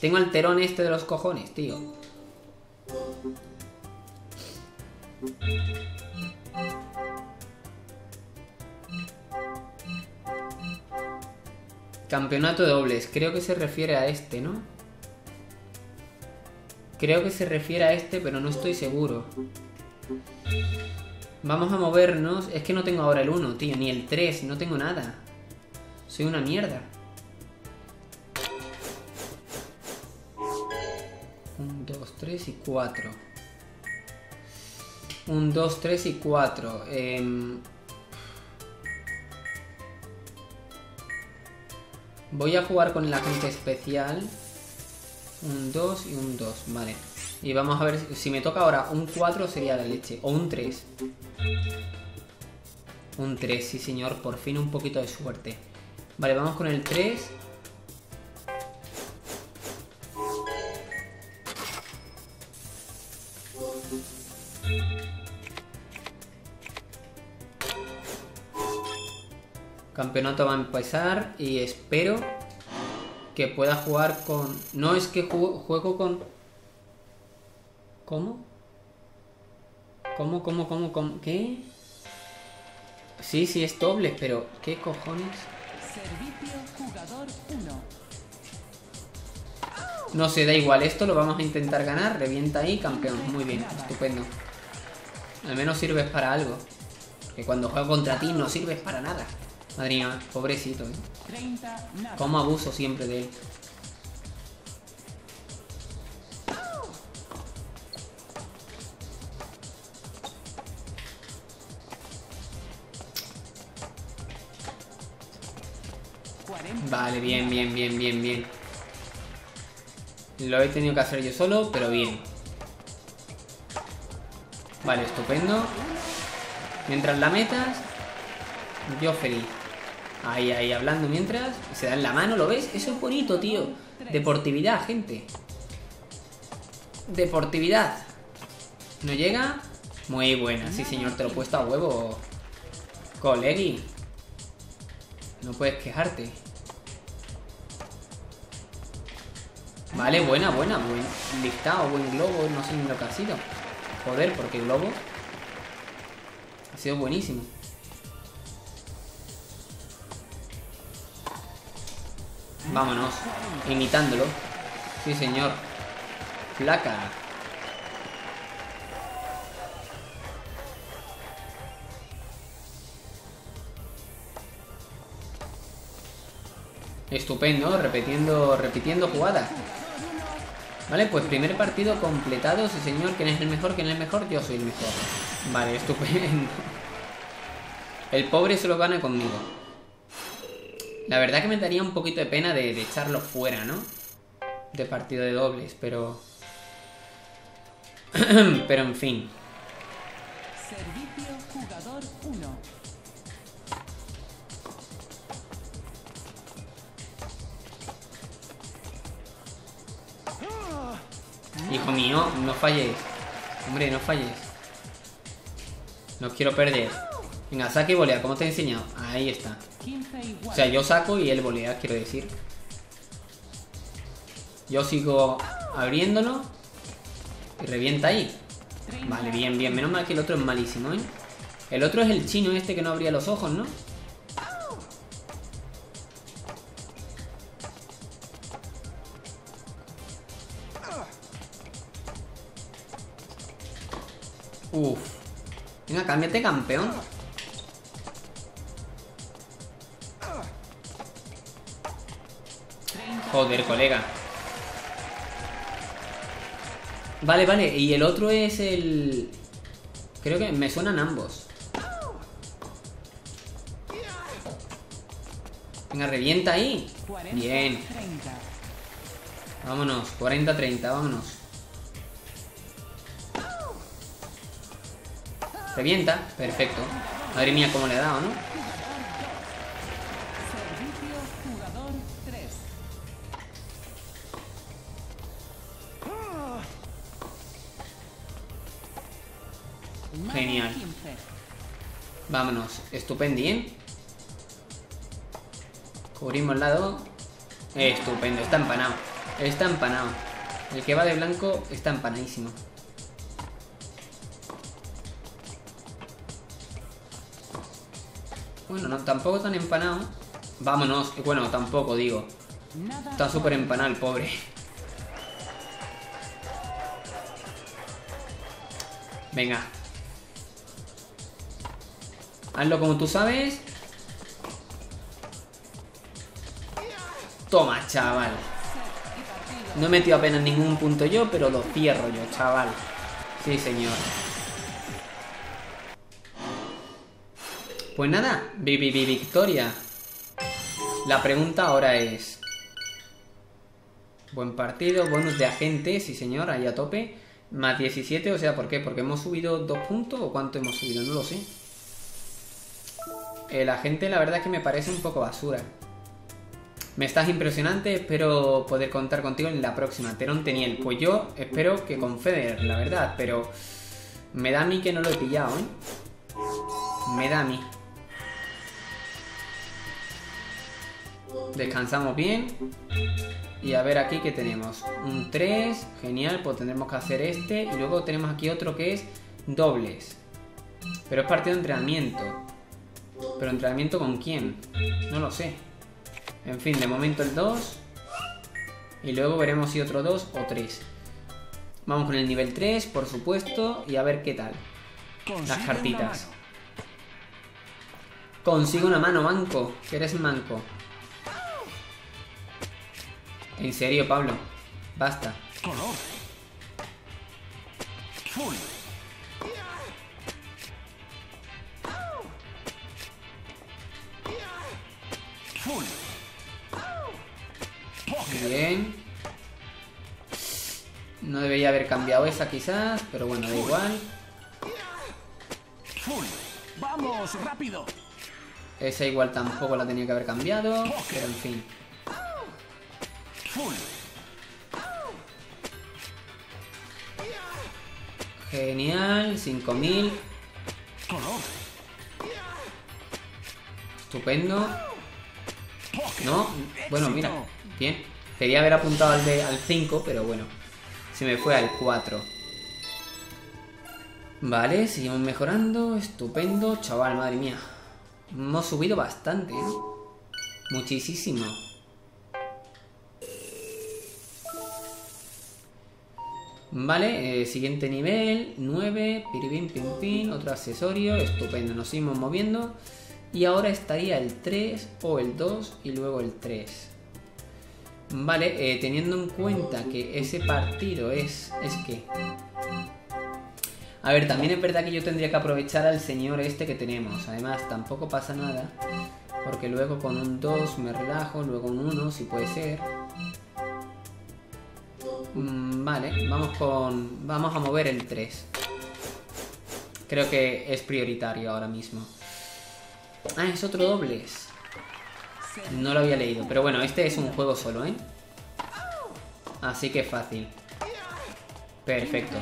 Tengo al Terón este de los cojones, tío. Campeonato de dobles. Creo que se refiere a este, ¿no? Creo que se refiere a este, pero no estoy seguro. Vamos a movernos. Es que no tengo ahora el uno, tío. Ni el tres. No tengo nada. Soy una mierda. uno, dos, tres y cuatro. uno, dos, tres y cuatro. Eh... Voy a jugar con el agente especial. un dos y un dos, vale. Y vamos a ver, si me toca ahora un cuatro sería la leche, o un tres. Un tres, sí señor, por fin un poquito de suerte. Vale, vamos con el tres. Campeonato va a empezar y espero que pueda jugar con... No, es que juego, juego con... ¿Cómo? ¿Cómo, cómo, cómo, cómo? ¿Qué? Sí, sí, es doble, pero... ¿Qué cojones? Servicio, jugador uno. No sé, da igual. Esto lo vamos a intentar ganar. Revienta ahí, campeón. Muy bien, estupendo. Al menos sirves para algo. Que cuando juego contra ti no sirves para nada. Madre mía, pobrecito, ¿eh? Como abuso siempre de él. Vale, bien, bien, bien, bien, bien. Lo he tenido que hacer yo solo, pero bien. Vale, estupendo. Mientras la metas, yo feliz. Ahí, ahí, hablando mientras. Se dan la mano, ¿lo ves? Eso es bonito, tío. Deportividad, gente. Deportividad. ¿No llega? Muy buena. Sí, señor, te lo he puesto a huevo. Colegui. No puedes quejarte. Vale, buena, buena. Buen listado, buen globo. No sé ni lo que ha sido. Joder, porque el globo ha sido buenísimo. Vámonos, imitándolo. Sí, señor. Placa. Estupendo, repitiendo, repitiendo jugada. Vale, pues primer partido completado. Sí, señor. ¿Quién es el mejor? ¿Quién es el mejor? Yo soy el mejor. Vale, estupendo. El pobre se lo gana conmigo. La verdad que me daría un poquito de pena de, de echarlo fuera, ¿no? De partido de dobles, pero... pero en fin. Servicio jugador uno. Hijo mío, no falles. Hombre, no falles. No quiero perder. Venga, saque y volea, como te he enseñado. Ahí está. O sea, yo saco y él volea, quiero decir. Yo sigo abriéndolo. Y revienta ahí. Vale, bien, bien. Menos mal que el otro es malísimo, ¿eh? El otro es el chino este que no abría los ojos, ¿no? Uf. Venga, cámbiate, campeón. Joder, colega. Vale, vale. Y el otro es el... Creo que me suenan ambos. Venga, revienta ahí. Bien. Vámonos, cuarenta treinta, vámonos. Revienta, perfecto. Madre mía, cómo le he dado, ¿no? Genial. Vámonos, estupendín. Cubrimos el lado. Estupendo, está empanado. Está empanado. El que va de blanco está empanadísimo. Bueno, no, tampoco tan empanado. Vámonos, bueno, tampoco digo. Está súper empanado el pobre. Venga. Hazlo como tú sabes. Toma, chaval. No he metido apenas ningún punto yo, pero lo cierro yo, chaval. Sí, señor. Pues nada, victoria. La pregunta ahora es... Buen partido, bonus de agente, sí señor, ahí a tope. Más diecisiete, o sea, ¿por qué? ¿Porque hemos subido dos puntos o cuánto hemos subido? No lo sé. El agente la verdad es que me parece un poco basura. Me estás impresionante, espero poder contar contigo en la próxima. Terón Teniel, pues yo espero que con Federer, la verdad, pero me da a mí que no lo he pillado, ¿eh? Me da a mí. Descansamos bien. Y a ver aquí qué tenemos. Un tres, genial, pues tendremos que hacer este. Y luego tenemos aquí otro que es dobles. Pero es partido de entrenamiento. ¿Pero entrenamiento con quién? No lo sé. En fin, de momento el dos. Y luego veremos si otro dos o tres. Vamos con el nivel tres, por supuesto. Y a ver qué tal. Las cartitas. Consigo una mano, manco. Que eres manco. En serio, Pablo. Basta. Bien. No debería haber cambiado esa quizás, pero bueno, da igual. Vamos, rápido. Esa igual tampoco la tenía que haber cambiado, pero en fin. Genial, cinco mil. Estupendo. No, bueno, mira, bien. Quería haber apuntado al, de, al cinco, pero bueno, se me fue al cuatro. Vale, seguimos mejorando. Estupendo, chaval, madre mía. Hemos subido bastante, ¿eh? Muchísimo. Vale, eh, siguiente nivel, nueve, piribín, pim, pim, otro accesorio, estupendo, nos seguimos moviendo. Y ahora estaría el tres o el dos y luego el tres. Vale, eh, teniendo en cuenta que ese partido es... es que... A ver, también es verdad que yo tendría que aprovechar al señor este que tenemos. Además, tampoco pasa nada. Porque luego con un dos me relajo, luego un uno, si puede ser. Mm, vale, vamos con... Vamos a mover el tres. Creo que es prioritario ahora mismo. Ah, es otro dobles. No lo había leído. Pero bueno, este es un juego solo, ¿eh? Así que fácil. Perfecto.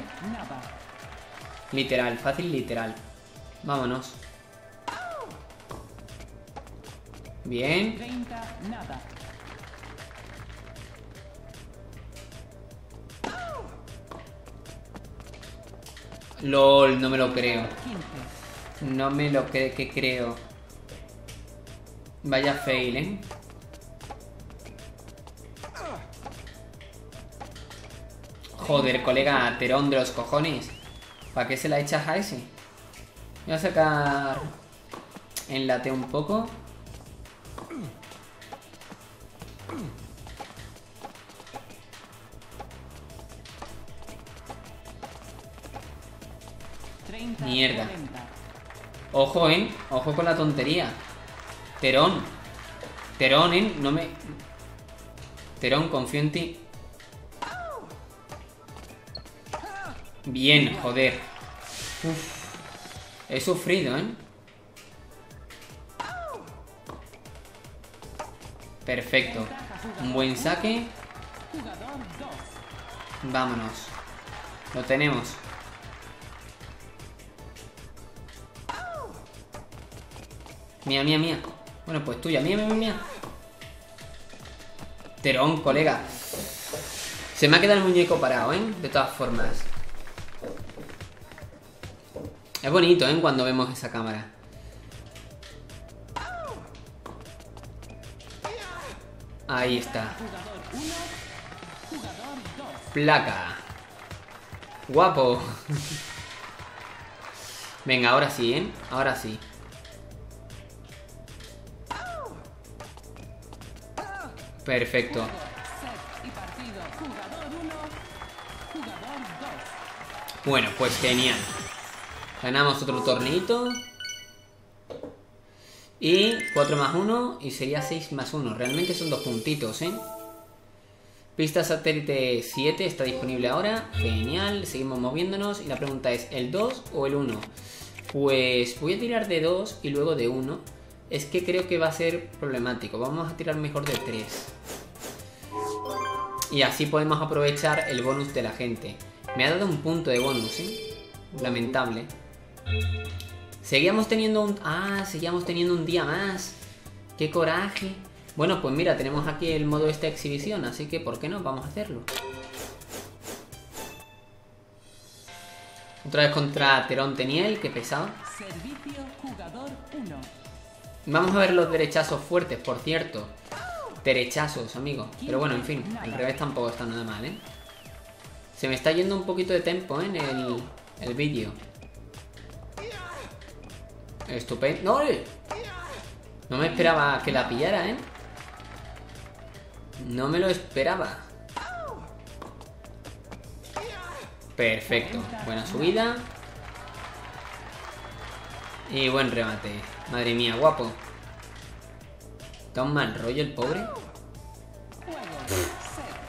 Literal, fácil, literal. Vámonos. Bien. LOL, no me lo creo. No me lo cre- que creo. Vaya fail, ¿eh? Joder, colega, Terón de los cojones. ¿Para qué se la echas a ese? Voy a sacar en la T un poco. Mierda. Ojo, ¿eh? Ojo con la tontería. Terón. Terón, ¿eh? No me... Terón, confío en ti. Bien, joder. Uf. He sufrido, ¿eh? Perfecto. Un buen saque. Vámonos. Lo tenemos. Mía, mía, mía. Bueno, pues tuya. Mía, mía, mía. Terón, colega. Se me ha quedado el muñeco parado, ¿eh? De todas formas. Es bonito, ¿eh? Cuando vemos esa cámara. Ahí está. Placa. Guapo. Venga, ahora sí, ¿eh? Ahora sí. Perfecto. Bueno, pues genial. Ganamos otro torneito. Y cuatro más uno. Y sería seis más uno. Realmente son dos puntitos, ¿eh? Pista satélite siete está disponible ahora. Genial. Seguimos moviéndonos. Y la pregunta es, ¿el dos o el uno? Pues voy a tirar de dos y luego de uno. Es que creo que va a ser problemático. Vamos a tirar mejor de tres. Y así podemos aprovechar el bonus de la gente. Me ha dado un punto de bonus, ¿eh? Lamentable. Seguíamos teniendo un... Ah, seguíamos teniendo un día más. ¡Qué coraje! Bueno, pues mira, tenemos aquí el modo esta exhibición. Así que, ¿por qué no? Vamos a hacerlo. Otra vez contra Terón Teniel. ¡Qué pesado! Servicio jugador uno. Vamos a ver los derechazos fuertes, por cierto. Derechazos, amigo. Pero bueno, en fin. El revés tampoco está nada mal, ¿eh? Se me está yendo un poquito de tempo, ¿eh? En el... el vídeo. Estupendo. ¡No! No me esperaba que la pillara, ¿eh? No me lo esperaba. Perfecto. Buena subida. Y buen remate. Madre mía, guapo. Está un mal rollo el pobre.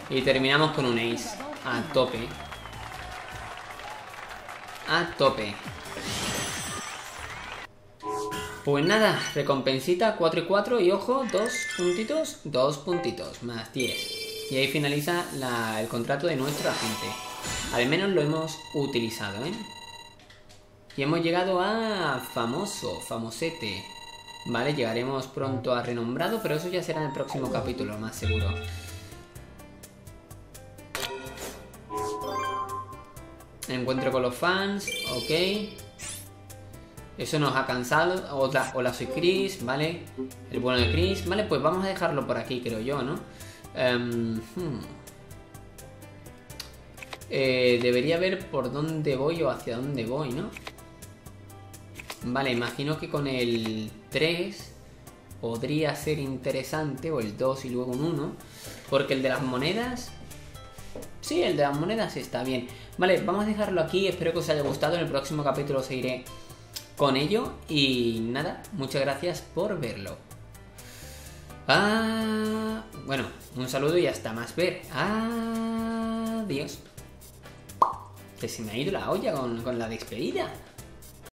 Y terminamos con un ace. A tope. A tope. Pues nada, recompensita cuatro y cuatro. Y ojo, dos puntitos, dos puntitos, más diez. Y ahí finaliza la, el contrato de nuestro agente. Al menos lo hemos utilizado, ¿eh? Y hemos llegado a famoso, famosete. Vale, llegaremos pronto a renombrado, pero eso ya será en el próximo capítulo, más seguro. Encuentro con los fans, ok. Eso nos ha cansado. Hola, hola, soy Chris, ¿vale? El bueno de Chris, ¿vale? Pues vamos a dejarlo por aquí, creo yo, ¿no? Um, hmm. eh, debería ver por dónde voy o hacia dónde voy, ¿no? Vale, imagino que con el tres podría ser interesante, o el dos y luego un uno, porque el de las monedas... Sí, el de las monedas está bien. Vale, vamos a dejarlo aquí. Espero que os haya gustado. En el próximo capítulo seguiré con ello. Y nada, muchas gracias por verlo. Ah, bueno, un saludo y hasta más ver. Adiós. Que se me ha ido la olla con, con la despedida.